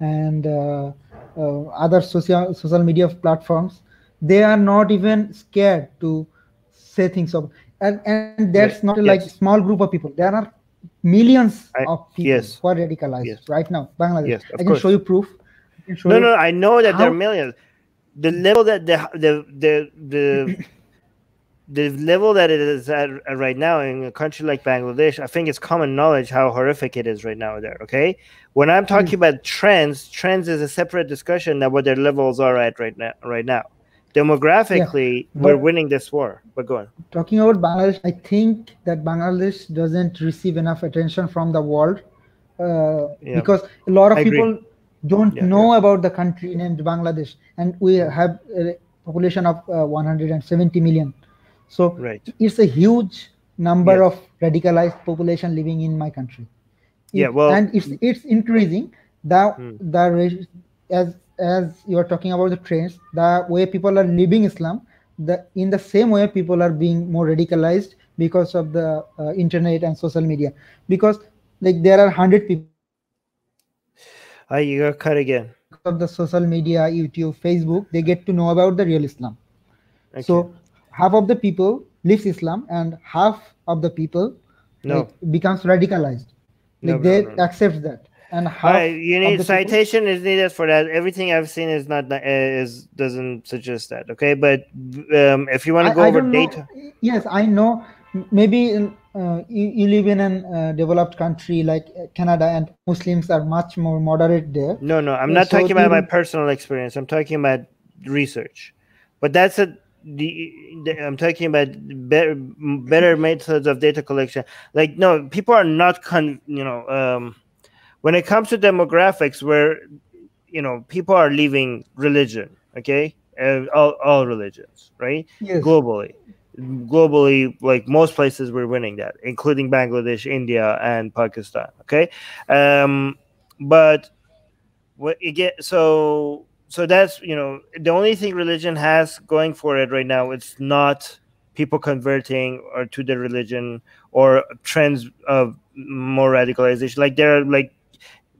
and uh, uh, other social social media platforms, they are not even scared to say things. Of and, and that's yes. not like yes. small group of people. There are millions I, of people yes. who are radicalized yes. right now. Bangladesh. Yes, I can course. show you proof. Can show no, you no, I know that how? there are millions. The level that the the the the, the level that it is at right now in a country like Bangladesh, I think it's common knowledge how horrific it is right now there. Okay, when I'm talking mm. about trends, trends is a separate discussion of what their levels are at right now. Right now, demographically, yeah. we're winning this war. But go on. Talking about Bangladesh, I think that Bangladesh doesn't receive enough attention from the world uh, yeah. because a lot of I people. Agree. don't yeah, know yeah. about the country named Bangladesh, and we have a population of uh, one hundred seventy million, so right. it's a huge number yes. of radicalized population living in my country. Yeah, it, well, and it's it's increasing. The hmm. the as as you are talking about the trends, the way people are living Islam, the in the same way people are being more radicalized because of the uh, internet and social media, because like there are one hundred people. Oh, you got cut again. Because of the social media, YouTube, Facebook, they get to know about the real Islam. Okay. So half of the people lives Islam, and half of the people no. like, becomes radicalized. Like no, they no, no. accept that. And half right, you need citation people, is needed for that. Everything I've seen is not is doesn't suggest that. Okay, but um, if you want to go I, I over data, know. yes, I know. Maybe in, uh, you, you live in a uh, developed country like Canada, and Muslims are much more moderate there. No, no, I'm not so talking about my personal experience. I'm talking about research. But that's a, the, the, I'm talking about better, better methods of data collection. Like, no, people are not, con, you know, um, when it comes to demographics where, you know, people are leaving religion, okay? Uh, all, all religions, right? Yes. Globally. Globally, like most places, we're winning that, including Bangladesh, India, and Pakistan. Okay, um, but what it get so so that's you know the only thing religion has going for it right now. It's not people converting or to the religion or trends of more radicalization. Like there are like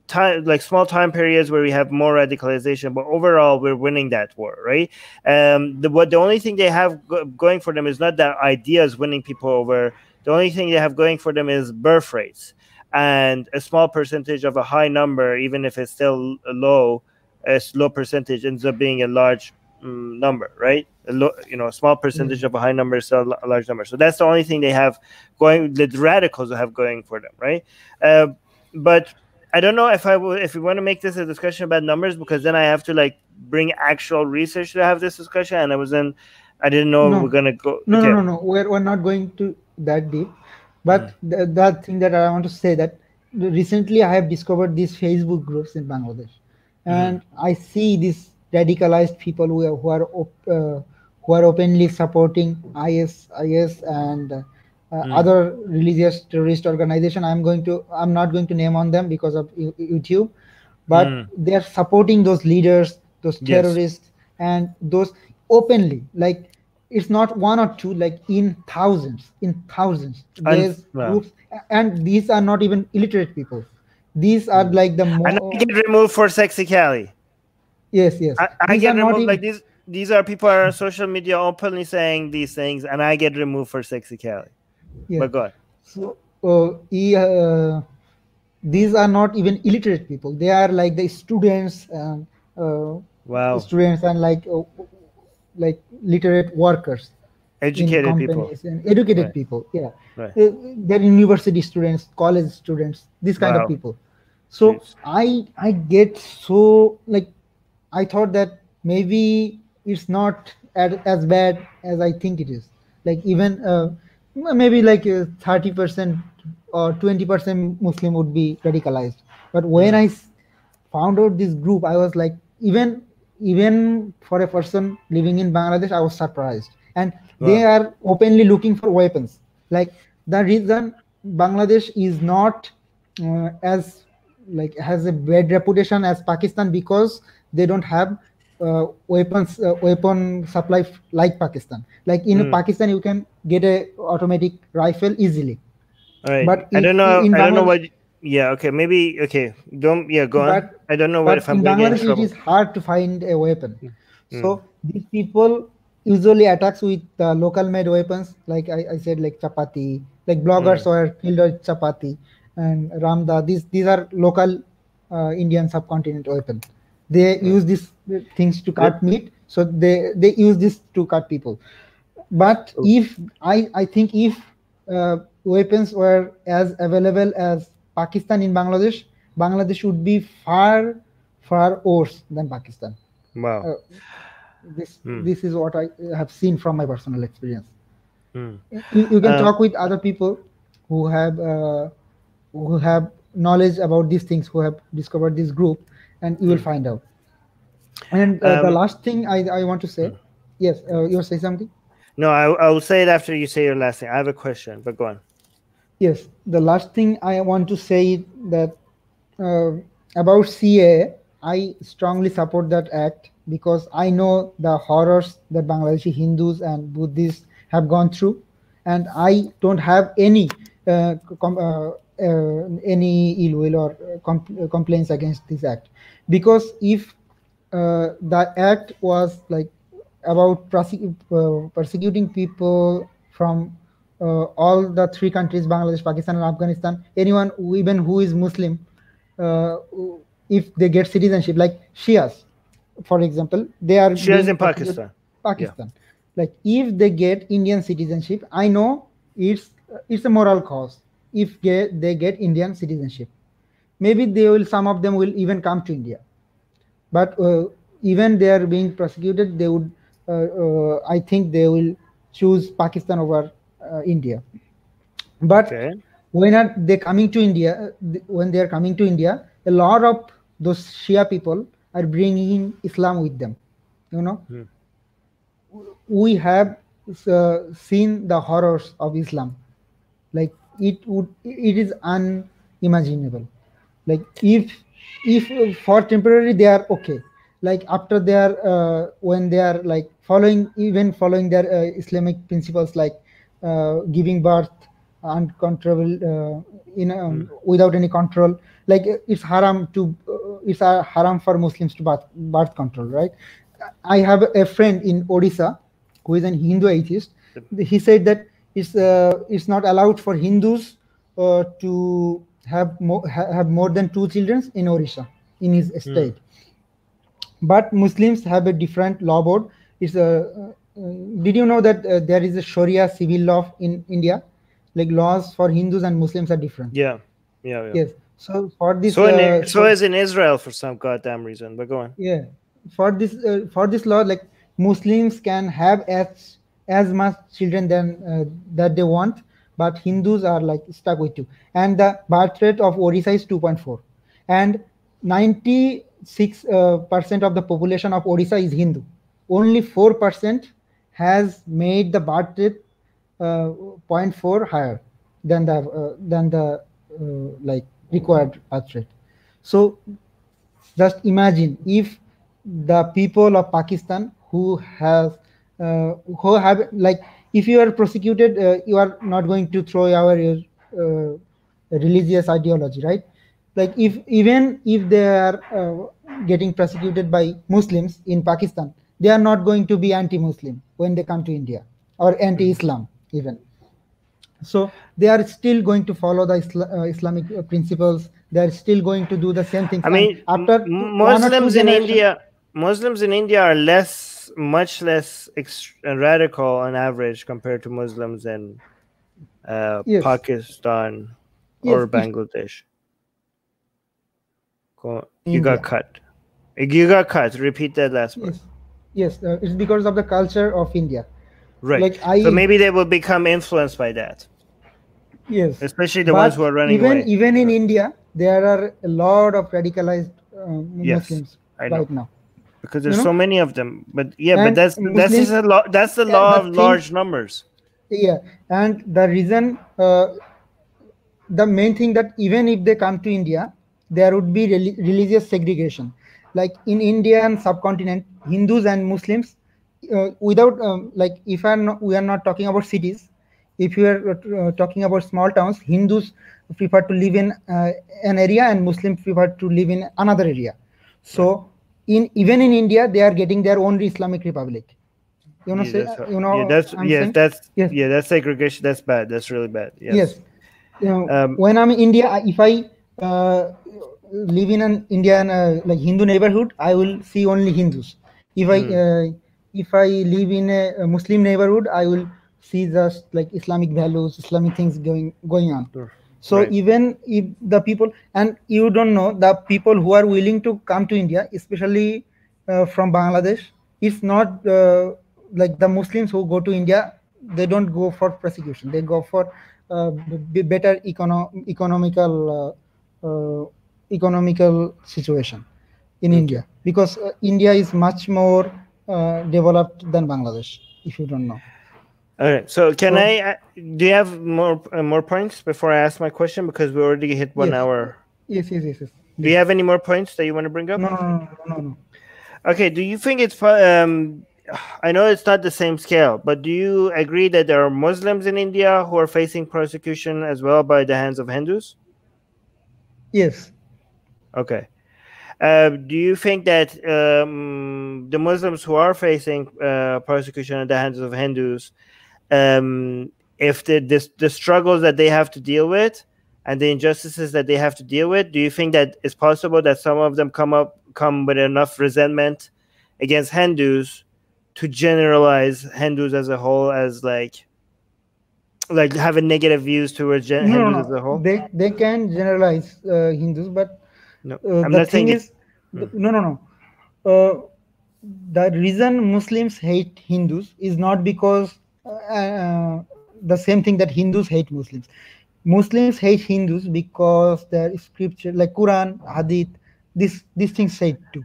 time like small time periods where we have more radicalization, but overall we're winning that war, right? Um, the what the only thing they have go going for them is not that ideas winning people over. The only thing they have going for them is birth rates and a small percentage of a high number, even if it's still low, a low percentage ends up being a large um, number, right? A low, you know, a small percentage mm-hmm. of a high number is still a large number. So that's the only thing they have going. The radicals have going for them, right? Uh, but I don't know if I w if we want to make this a discussion about numbers, because then I have to like bring actual research to have this discussion, and I was in, I didn't know no. we're gonna go. No, okay. no, no, no. We're we're not going to that deep. But yeah. th that thing that I want to say that recently I have discovered these Facebook groups in Bangladesh, and mm. I see these radicalized people who are who are op uh, who are openly supporting I S I S and. Uh, Uh, mm. other religious terrorist organization. I'm going to I'm not going to name on them because of YouTube, but mm. they're supporting those leaders, those terrorists, yes. and those openly. Like it's not one or two, like in thousands, in thousands. There's well. groups, and these are not even illiterate people. These are mm. like the more. And I get removed for sexicality. Yes, yes. I, I get removed even, like these. These are people are on social media openly saying these things, and I get removed for sexicality. Yeah. But go on. So uh, he, uh, these are not even illiterate people. They are like the students, and, uh, wow, students and like uh, like literate workers, educated people, and educated right. people. Yeah, right. uh, they're university students, college students, this kind wow. of people. So Jeez. I I get so like I thought that maybe it's not as, as bad as I think it is. Like even. Uh, Maybe like thirty percent or twenty percent Muslim would be radicalized. But when I found out this group, I was like, even even for a person living in Bangladesh, I was surprised. And wow. they are openly looking for weapons. Like the reason Bangladesh is not uh, as like has a bad reputation as Pakistan because they don't have Uh, weapons uh, weapon supply like Pakistan. Like in mm. Pakistan you can get a automatic rifle easily. All right. But in, I don't know in I don't know what yeah okay maybe okay don't yeah go but, on I don't know what if I'm in Bangladesh it is hard to find a weapon. Mm. So these people usually attacks with uh, local made weapons, like I, I said, like chapati, like bloggers mm. were killed with chapati and ramda. These these are local uh, Indian subcontinent weapons. They mm. use these things to cut meat, so they they use this to cut people. But okay. if I I think if uh, weapons were as available as Pakistan in Bangladesh, Bangladesh would be far far worse than Pakistan. Wow. Uh, this mm. this is what I have seen from my personal experience. Mm. You, you can uh, talk with other people who have uh, who have knowledge about these things, who have discovered this group, and you will mm. find out. And uh, um, the last thing I I want to say, yes, uh, you say something. No, I I will say it after you say your last thing. I have a question, but go on. Yes, the last thing I want to say that uh, about C A A, I strongly support that act, because I know the horrors that Bangladeshi Hindus and Buddhists have gone through, and I don't have any uh, com uh, uh, any ill will or compl complaints against this act, because if uh, the act was like about persecute, uh, persecuting people from uh, all the three countries, Bangladesh, Pakistan, and Afghanistan, anyone, even who is Muslim, uh, if they get citizenship, like Shias, for example, they are Shias in Pakistan. Pakistan, yeah. Like if they get Indian citizenship, I know it's it's a moral cause. If they, they get Indian citizenship, maybe they will. Some of them will even come to India, but uh, even they are being prosecuted, they would. Uh, uh, I think they will choose Pakistan over uh, India. But okay. when are they coming to India? When they are coming to India, a lot of those Shia people are bringing Islam with them, you know. Hmm. We have uh, seen the horrors of Islam, like it would, it is unimaginable. Like if, if for temporary they are okay, like after they are uh, when they are like following, even following their uh, Islamic principles, like uh, giving birth uncontrollable, uh, in um, hmm. without any control, like it's haram to. It's a haram for Muslims to birth, birth control, right? I have a friend in Odisha who is an Hindu atheist. He said that it's uh, it's not allowed for Hindus uh, to have mo have more than two children in Odisha, in his state. Mm. But Muslims have a different law board. It's a uh, uh, did you know that uh, there is a Sharia civil law in India? Like laws for Hindus and Muslims are different. Yeah, yeah, yeah. Yes. So for this, so, in, uh, so as in Israel for some goddamn reason, but go on. Yeah, for this uh, for this law, like Muslims can have as as much children than uh, that they want, but Hindus are like stuck with two. And the birth rate of Odisha is two point four, and ninety six uh, percent of the population of Odisha is Hindu. Only four percent has made the birth rate uh, point four higher than the uh, than the uh, like. required birth rate. So just imagine if the people of Pakistan who have uh, who have like if you are prosecuted, uh, you are not going to throw our uh, religious ideology, right? Like if even if they are uh, getting prosecuted by Muslims in Pakistan, they are not going to be anti-Muslim when they come to India, or anti-Islam even. So they are still going to follow the Isla uh, Islamic uh, principles. They are still going to do the same thing. I mean, after Muslims in India, Muslims in India are less, much less radical on average compared to Muslims in uh, yes. Pakistan or yes, Bangladesh. Go, you India. got cut. You got cut. Repeat that last part. Yes, yes uh, it's because of the culture of India. Right. Like I, so maybe they will become influenced by that. Yes. Especially the but ones who are running even, away. Even in India, there are a lot of radicalized um, yes, Muslims I know. right now. Because there's you so know? many of them. But yeah, and but that's Muslims, that's a lo that's the yeah, law of thing, large numbers. Yeah. And the reason, uh, the main thing that even if they come to India, there would be re religious segregation. Like in India and subcontinent, Hindus and Muslims, Uh, without um, like if I'm not, we are not talking about cities, if you are uh, talking about small towns, Hindus prefer to live in uh, an area and Muslims prefer to live in another area. So in even in India, they are getting their own Islamic Republic. You know, yeah, say, that's, you know, yeah, that's yes, saying? that's yes. yeah, that's segregation. That's bad. That's really bad. Yes. yes. You know, um, when I'm in India, if I uh, live in an Indian uh, like Hindu neighborhood, I will see only Hindus. If I hmm. uh, if I live in a Muslim neighborhood, I will see just like Islamic values, Islamic things going going on. Sure. So right. even if the people, and you don't know, the people who are willing to come to India, especially uh, from Bangladesh, it's not uh, like the Muslims who go to India, they don't go for persecution. They go for uh, better econo economical uh, uh, economical situation in India, because uh, India is much more uh, developed than Bangladesh, if you don't know. All right. So can so, I, do you have more uh, more points before I ask my question? Because we already hit one yes. hour. Yes, yes, yes, yes. Do you have any more points that you want to bring up? No, no, no, no. no. Okay. Do you think it's, um, I know it's not the same scale, but do you agree that there are Muslims in India who are facing persecution as well by the hands of Hindus? Yes. Okay. Uh, do you think that um, the Muslims who are facing uh, persecution at the hands of Hindus, um, if the, this, the struggles that they have to deal with and the injustices that they have to deal with, do you think that it's possible that some of them come up come with enough resentment against Hindus to generalize Hindus as a whole, as like, like having negative views towards no, Hindus no, as a whole? They they can generalize uh, Hindus, but no, uh, I'm the not thing is, hmm. no, no, no. Uh, the reason Muslims hate Hindus is not because uh, the same thing that Hindus hate Muslims. Muslims hate Hindus because their scripture, like Quran, Hadith, this these things say too.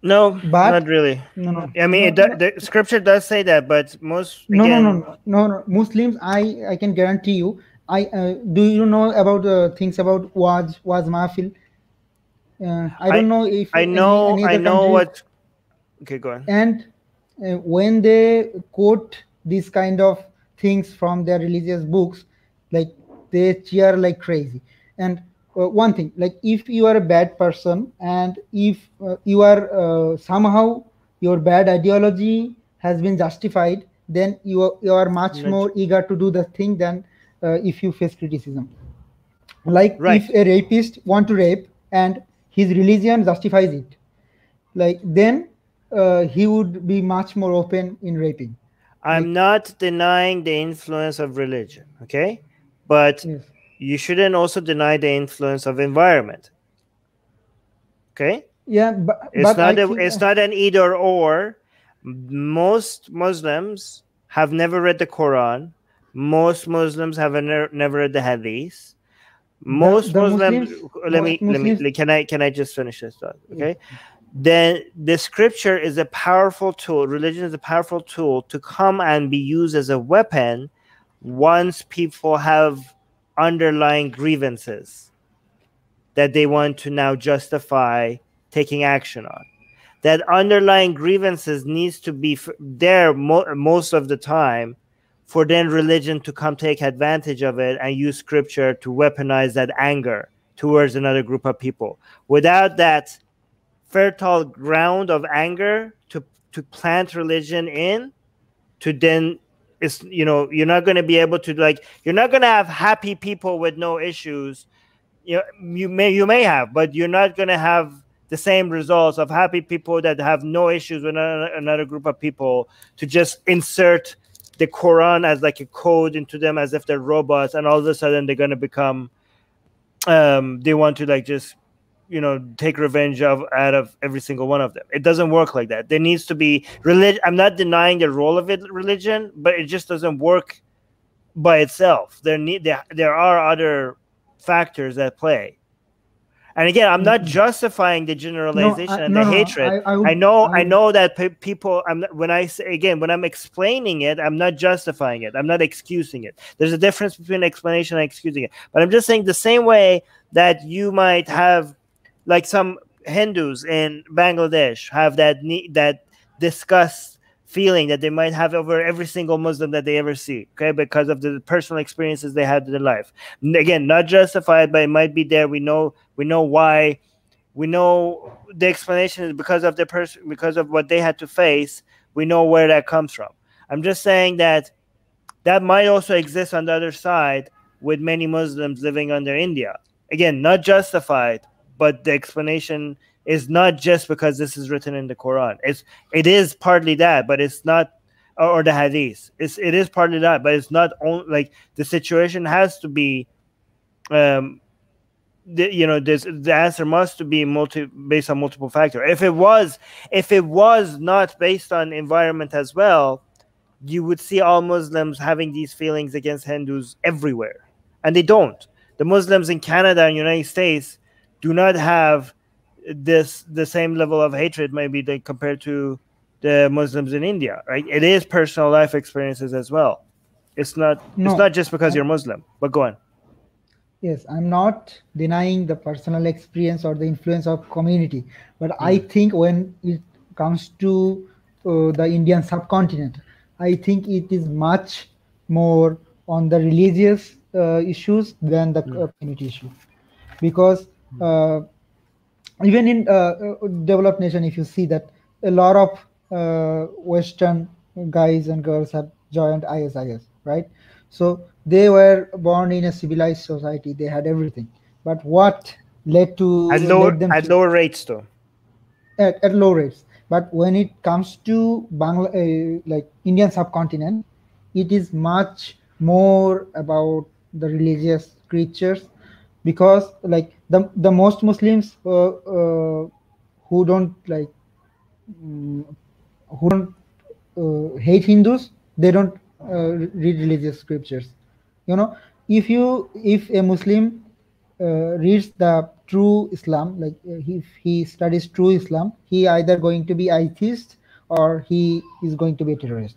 No, but, not really. No, no. I mean, no, it do, the scripture does say that, but most no, again, no, no, no, no. Muslims, I, I can guarantee you. I uh, do you know about uh, things about waj, waj mahfil? Uh, I don't I, know if I know. Any, any I know countries. What. Okay, go on. And uh, when they quote these kind of things from their religious books, like they cheer like crazy. And Uh, one thing, like if you are a bad person and if uh, you are uh, somehow your bad ideology has been justified, then you are, you are much right. more eager to do the thing than uh, if you face criticism. Like right. if a rapist want to rape and his religion justifies it, like then uh, he would be much more open in raping. I'm like, not denying the influence of religion, okay? But... Yes. You shouldn't also deny the influence of environment. Okay? Yeah, but it's but not a, it's not an either or. Most Muslims have never read the Quran. Most Muslims have never never read the Hadith. Most the, the Muslims, Muslims let me Muslims. let me can I can I just finish this thought? Okay? Yeah. Then the scripture is a powerful tool. Religion is a powerful tool to come and be used as a weapon once people have underlying grievances that they want to now justify taking action on. That underlying grievances needs to be there mo most of the time for then religion to come take advantage of it and use scripture to weaponize that anger towards another group of people. Without that fertile ground of anger to, to plant religion in, to then It's, you know, you're not going to be able to, like, you're not going to have happy people with no issues. You know, you may, you may have, but you're not going to have the same results of happy people that have no issues with another, another group of people to just insert the Quran as like a code into them as if they're robots. And all of a sudden they're going to become, um, they want to like, just, you know, take revenge of out of every single one of them. It doesn't work like that. There needs to be religion. I'm not denying the role of it, religion, but it just doesn't work by itself. There need there, there are other factors at play. And again, I'm not justifying the generalization no, I, and no, the no, hatred. I, I, would, I know, I, I know that pe people. I'm not, when I say again, when I'm explaining it, I'm not justifying it. I'm not excusing it. There's a difference between explanation and excusing it. But I'm just saying the same way that you might have. Like some Hindus in Bangladesh have that need, that disgust feeling that they might have over every single Muslim that they ever see, okay, because of the personal experiences they had in their life. Again, not justified, but it might be there. We know, we know why. We know the explanation is because of the person, because of what they had to face. We know where that comes from. I'm just saying that that might also exist on the other side with many Muslims living under India. Again, not justified, but the explanation is not just because this is written in the Quran. It's, it is partly that, but it's not, or the Hadith. It's, it is partly that, but it's not only, like, the situation has to be, um, the, you know, this, the answer must be multi, based on multiple factors. If it was, if it was not based on environment as well, you would see all Muslims having these feelings against Hindus everywhere. And they don't. The Muslims in Canada and United States do not have this the same level of hatred maybe they compared to the Muslims in India, right? It is personal life experiences as well. It's not no, it's not just because I'm, you're Muslim, but go on. Yes, I'm not denying the personal experience or the influence of community. But mm-hmm. I think when it comes to uh, the Indian subcontinent, I think it is much more on the religious uh, issues than the mm. community issue, because uh, even in uh, developed nation, if you see that a lot of uh, Western guys and girls have joined I S I S, right? So they were born in a civilized society; they had everything. But what led to at low, led them at to, lower rates, though? At, at low rates. But when it comes to Bangla, uh, like Indian subcontinent, it is much more about the religious creatures, because like the the most Muslims uh, uh, who don't like um, who don't uh, hate Hindus, they don't uh, read religious scriptures. You know, if you if a Muslim uh, reads the true Islam, like if he studies true Islam, he either going to be atheist or he is going to be a terrorist.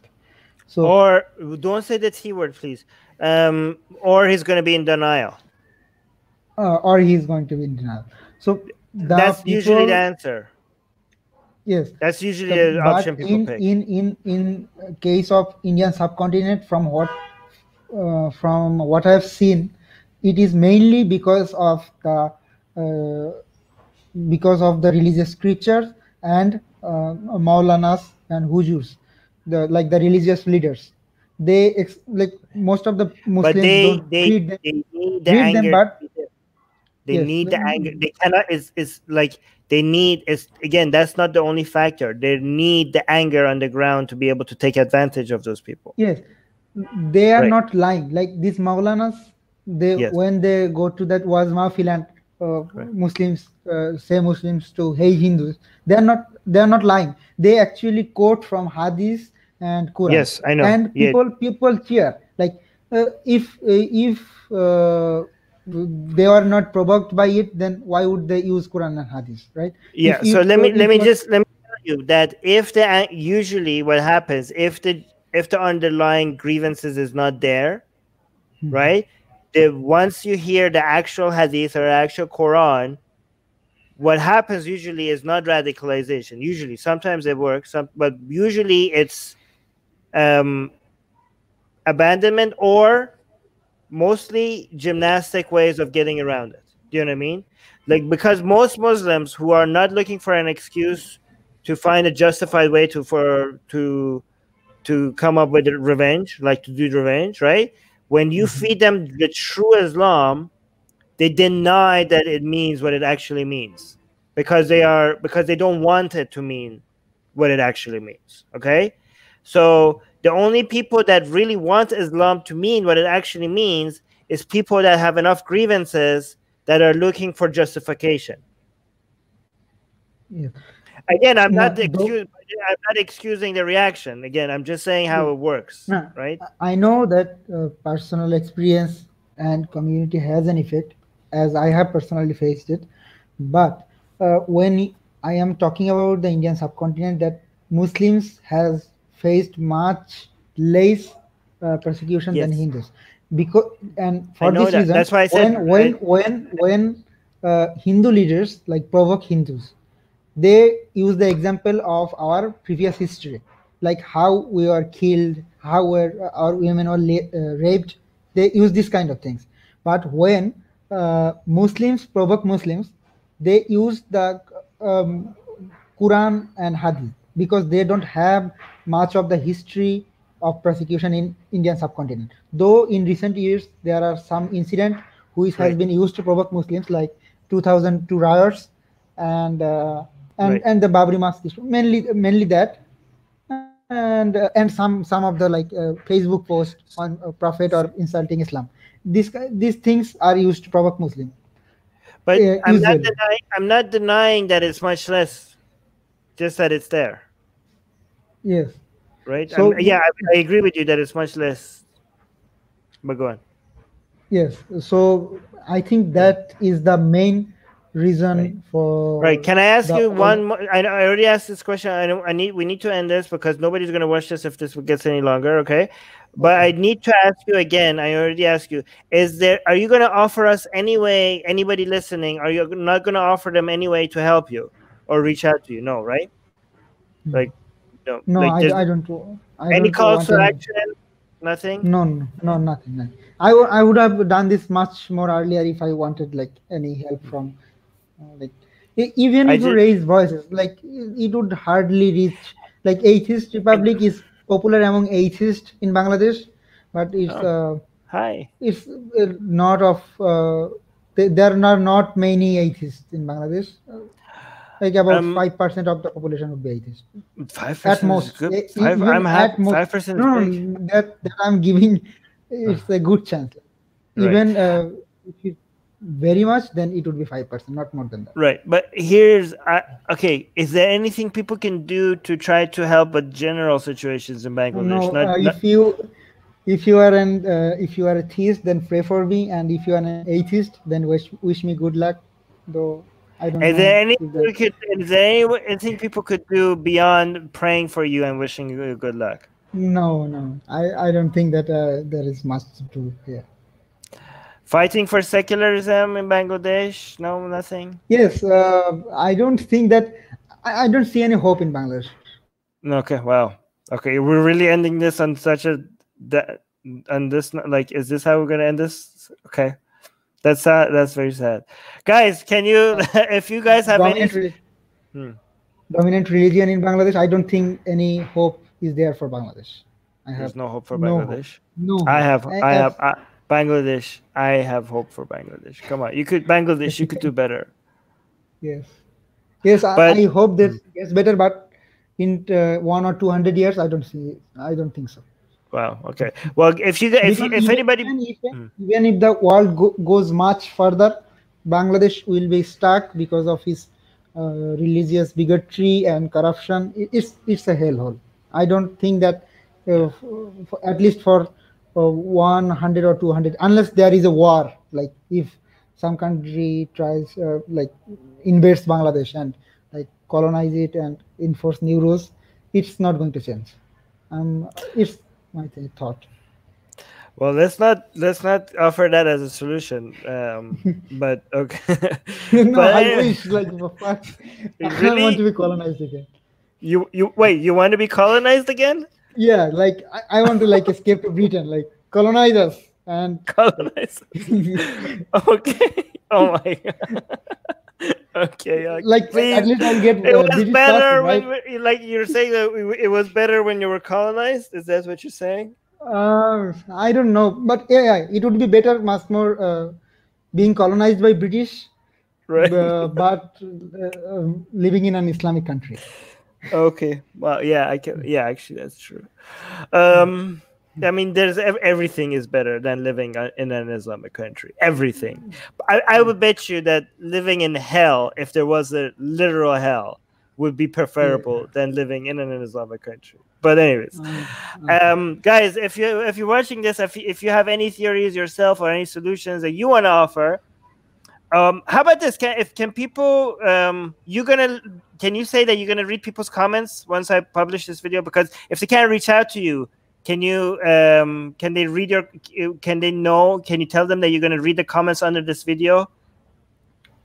So, or don't say that C word, please. Um, or he's going to be in denial. Uh, or he's going to be in denial. So that's people, usually the answer. Yes, that's usually the, the option people in, pick. In in in case of Indian subcontinent, from what uh, from what I've seen, it is mainly because of the Uh, because of the religious creatures and uh, Maulanas and Hujus, the like the religious leaders. They ex like most of the Muslims. But they don't they, treat them, they need the anger. Them, but, they yes, need they, the anger. They cannot. It's it's like they need. It's again. That's not the only factor. They need the anger on the ground to be able to take advantage of those people. Yes, they are right. not lying. Like these Maulanas, they yes. when they go to that Waz Mahfil and Uh, right. Muslims uh, say Muslims to hate Hindus. They are not. They are not lying. They actually quote from Hadith and Quran. Yes, I know. And people, yeah. people cheer. Like uh, if if uh, they are not provoked by it, then why would they use Quran and Hadith, right? Yeah. If, so if, let me let me just let me tell you that if the usually what happens if the if the underlying grievances is not there, hmm. right? The, once you hear the actual Hadith or actual Quran, what happens usually is not radicalization. Usually, sometimes it works, some, but usually it's um, abandonment or mostly gymnastic ways of getting around it. Do you know what I mean? Like, because most Muslims who are not looking for an excuse to find a justified way to for to to come up with revenge, like to do revenge, right? When you feed them the true Islam, they deny that it means what it actually means, because they are because they don't want it to mean what it actually means. Okay, so the only people that really want Islam to mean what it actually means is people that have enough grievances that are looking for justification. Yeah. Again, I'm no, not excuse, I'm not excusing the reaction. Again, I'm just saying how it works, no, right? I know that uh, personal experience and community has an effect, as I have personally faced it. But uh, when I am talking about the Indian subcontinent, that Muslims has faced much less uh, persecution yes. than Hindus, because and for this that. reason, that's why I said when when right? when when uh, Hindu leaders like provoke Hindus. They use the example of our previous history, like how we were killed, how were, our women were uh, raped. They use this kind of things. But when uh, Muslims provoke Muslims, they use the um, Quran and Hadith, because they don't have much of the history of persecution in Indian subcontinent, though in recent years there are some incident which right. has been used to provoke Muslims, like two thousand two riots and uh, and right. and the Babri Mosque, mainly mainly that, and uh, and some some of the like uh, Facebook posts on uh, Prophet or insulting Islam. These these things are used to provoke Muslims. But uh, I'm usually. not denying, I'm not denying that it's much less, just that it's there. Yes. Right. So I'm, yeah, I, I agree with you that it's much less. But go on. Yes. So I think that is the main reason right. for. Right. Can I ask you one more? I, I already asked this question. I don't, I need. We need to end this because nobody's going to watch this if this gets any longer. Okay. But I need to ask you again. I already asked you. Is there? Are you going to offer us any way? Anybody listening? Are you not going to offer them any way to help you or reach out to you? No, right? Mm-hmm. Like, no. No, like I, just, I don't. I any don't calls for action? Nothing. No, no, no, nothing. nothing. I, I would have done this much more earlier if I wanted like any help from, uh, like, even if you raise voices, like it would hardly reach. Like Atheist Republic is popular among atheists in Bangladesh, but it's oh. uh, hi. It's uh, not of. Uh, they, there are not many atheists in Bangladesh. Like about five um, percent of the population would be atheist. Five percent at most. Good. Five, I'm happy. Five percent. No, that, that I'm giving, it's uh, a good chance. Even right. uh, if you very much, then it would be five percent, not more than that. Right. But here's I, okay. Is there anything people can do to try to help with general situations in Bangladesh? No. Not, uh, not, if you, if you are an uh, if you are a theist, then pray for me, and if you are an atheist, then wish wish me good luck, though. Is there anything we could, is there anything people could do beyond praying for you and wishing you good luck? No, no, I, I don't think that uh, there is much to do here. Fighting for secularism in Bangladesh? No, nothing? Yes, uh, I don't think that, I, I don't see any hope in Bangladesh. Okay, wow. Okay, we're really ending this on such a, that, on this, like, is this how we're going to end this? Okay. That's sad. That's very sad, guys. Can you, if you guys have dominant any hmm. dominant religion in Bangladesh, I don't think any hope is there for Bangladesh. I There's have no hope for no Bangladesh. Hope. No, I have, I, I have I, Bangladesh. I have hope for Bangladesh. Come on, you could Bangladesh. You could do better. Yes, yes. But, I, I hope that gets better, but in uh, one or two hundred years, I don't see. I don't think so. Wow. Okay. Well, if you, if, if anybody, even if, even if the world go, goes much further, Bangladesh will be stuck because of his uh, religious bigotry and corruption. It, it's it's a hellhole. I don't think that, uh, for, at least for uh, one hundred or two hundred, unless there is a war, like if some country tries uh, like invades Bangladesh and like colonize it and enforce new rules, it's not going to change. Um, it's my thought. Well, let's not let's not offer that as a solution. Um, but okay. No, but, I wish like fuck, really, I don't want to be colonized again. You you wait. You want to be colonized again? Yeah, like I, I want to like escape to Britain, like colonize us and colonize. Us. Okay. Oh my God. Okay, okay, like please. At least I'll get it uh, was better person, right? When like you're saying that it was better when you were colonized. Is that what you're saying? Uh, I don't know, but yeah, it would be better, much more uh, being colonized by British, right? Uh, but uh, living in an Islamic country. Okay, well, yeah, I can. Yeah, actually, that's true. Um, I mean, there's everything is better than living in an Islamic country. Everything. I, I would bet you that living in hell, if there was a literal hell, would be preferable yeah. than living in an Islamic country. But anyways, um, guys, if you if you're watching this, if you, if you have any theories yourself or any solutions that you want to offer, um, how about this? Can if can people um, you gonna can you say that you're gonna read people's comments once I publish this video? Because if they can't reach out to you. Can you, um, can they read your, can they know, can you tell them that you're going to read the comments under this video?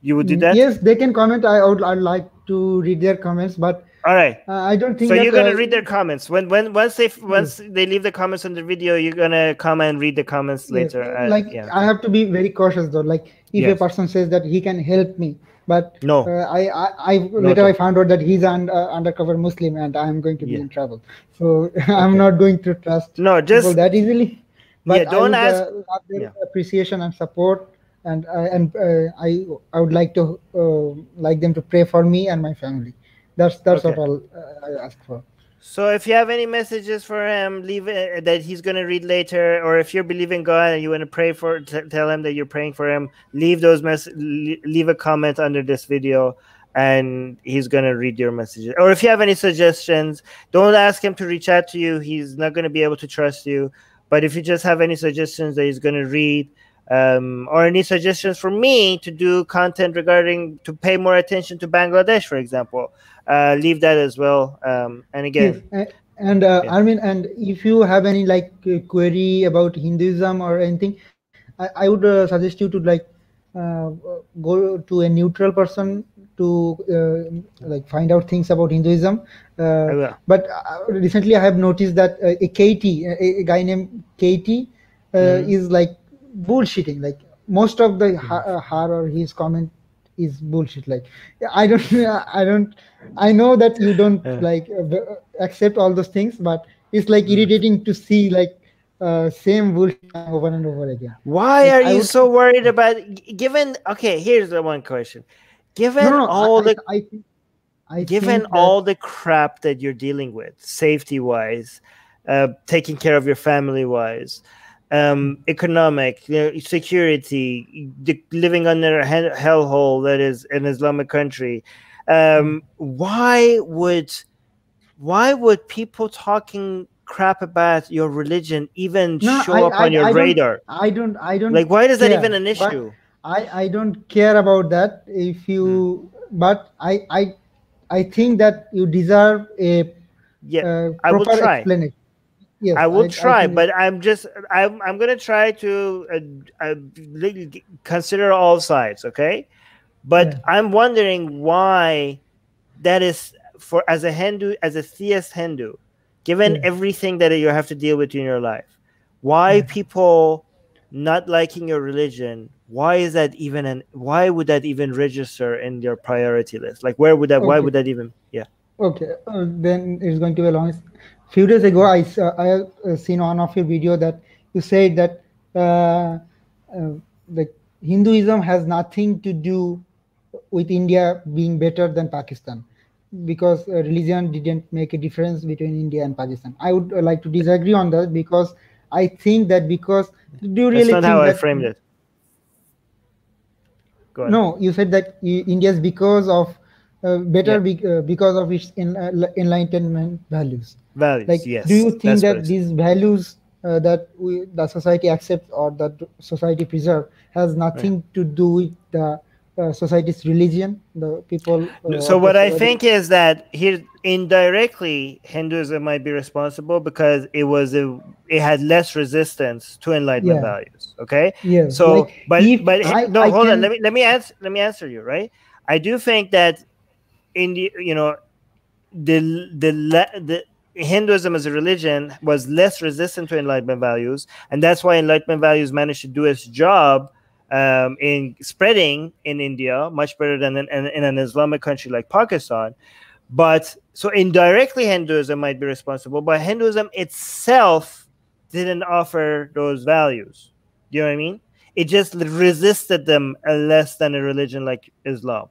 You would do that? Yes, they can comment. I would I'd like to read their comments, but All right. Uh, I don't think so. That you're gonna uh, read their comments when when once they once yes. they leave the comments on the video. You're gonna come and read the comments later. Yes. Like uh, yeah. I have to be very cautious though. Like if yes. a person says that he can help me, but no, uh, I I, I no later no. I found out that he's an uh, undercover Muslim and I'm going to be yeah. in trouble. So okay. I'm not going to trust no just people that easily. But yeah, don't I would, ask. Uh, love their yeah. appreciation and support. And I and uh, I I would like to uh, like them to pray for me and my family. That's that's okay. what I'll, uh, I ask for. So if you have any messages for him, leave it, that he's going to read later, or if you believe in God and you want to pray for, t tell him that you're praying for him. Leave those mess. Leave a comment under this video, and he's going to read your messages. Or if you have any suggestions, don't ask him to reach out to you. He's not going to be able to trust you. But if you just have any suggestions that he's going to read. Um, or any suggestions for me to do content regarding to pay more attention to Bangladesh, for example, uh, leave that as well. Um, and again, yes. and uh, yeah. Armin, and if you have any like query about Hinduism or anything, I, I would uh, suggest you to like uh, go to a neutral person to uh, like find out things about Hinduism. Uh, but recently, I have noticed that uh, a Katie, a, a guy named Katie, uh, mm-hmm. is like. Bullshitting, like most of the her, her or his comment is bullshit. Like I don't, I don't, I know that you don't yeah. like accept all those things, but it's like irritating to see like uh, same bullshit over and over again. Why are I you would, so worried about? Given okay, here's the one question: given no, no, all I, the, I, I think, I given think all that, the crap that you're dealing with, safety-wise, uh, taking care of your family-wise. Um, economic, you know, security, the, living under a hellhole that is an Islamic country. Um, why would, why would people talking crap about your religion even no, show I, up I, on your I radar? Don't, I don't, I don't. Like, why is that care, even an issue? I, I don't care about that. If you, hmm. but I, I, I think that you deserve a yeah. Uh, proper I will try. Explanation. Yes, I will I, try, I but I'm just I'm I'm gonna try to uh, uh, consider all sides, okay? But yeah. I'm wondering why that is for as a Hindu, as a theist Hindu, given yeah. everything that you have to deal with in your life, why yeah. people not liking your religion? Why is that even an? Why would that even register in your priority list? Like where would that? Okay. Why would that even? Yeah. Okay, uh, then it's going to be a long. Few days ago, I uh, I uh, seen one of your video that you said that uh, uh, like Hinduism has nothing to do with India being better than Pakistan because uh, religion didn't make a difference between India and Pakistan. I would uh, like to disagree on that because I think that because do you really That's not think how that I framed it. Go ahead. No, you said that India is because of. Uh, better yeah. be, uh, because of its en uh, enlightenment values. Values, like, yes. Do you think That's that these values uh, that we, the society accepts or that society preserves has nothing right. to do with the uh, society's religion, the people? Uh, so what I think is that here indirectly Hinduism might be responsible because it was a it had less resistance to enlightenment yeah. values. Okay. Yeah. So, like, but but I, no, I hold can, on. Let me let me answer. Let me answer you. Right. I do think that. In the, you know, the, the the Hinduism as a religion was less resistant to Enlightenment values, and that's why Enlightenment values managed to do its job um, in spreading in India much better than in, in, in an Islamic country like Pakistan. But so indirectly, Hinduism might be responsible, but Hinduism itself didn't offer those values. Do you know what I mean? It just resisted them less than a religion like Islam.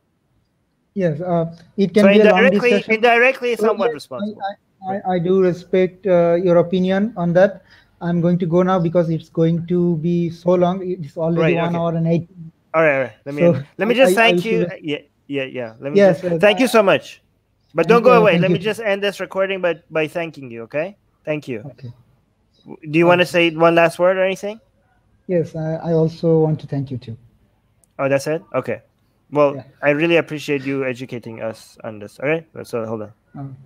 Yes, uh, it can so be indirectly, a long indirectly it's somewhat responsible. I, I, I do respect uh, your opinion on that. I'm going to go now because it's going to be so long. It's already right, one okay. hour and eight. All right, all right. Let me so let me just I, thank I, you. I yeah, yeah, yeah. Let me yes, just, yes, thank I, you so much. But don't go you, away. Let you. me just end this recording by by thanking you. Okay, thank you. Okay. Do you want to say one last word or anything? Yes, I, I also want to thank you too. Oh, that's it. Okay. Well, yeah. I really appreciate you educating us on this. All right, so hold on. Um.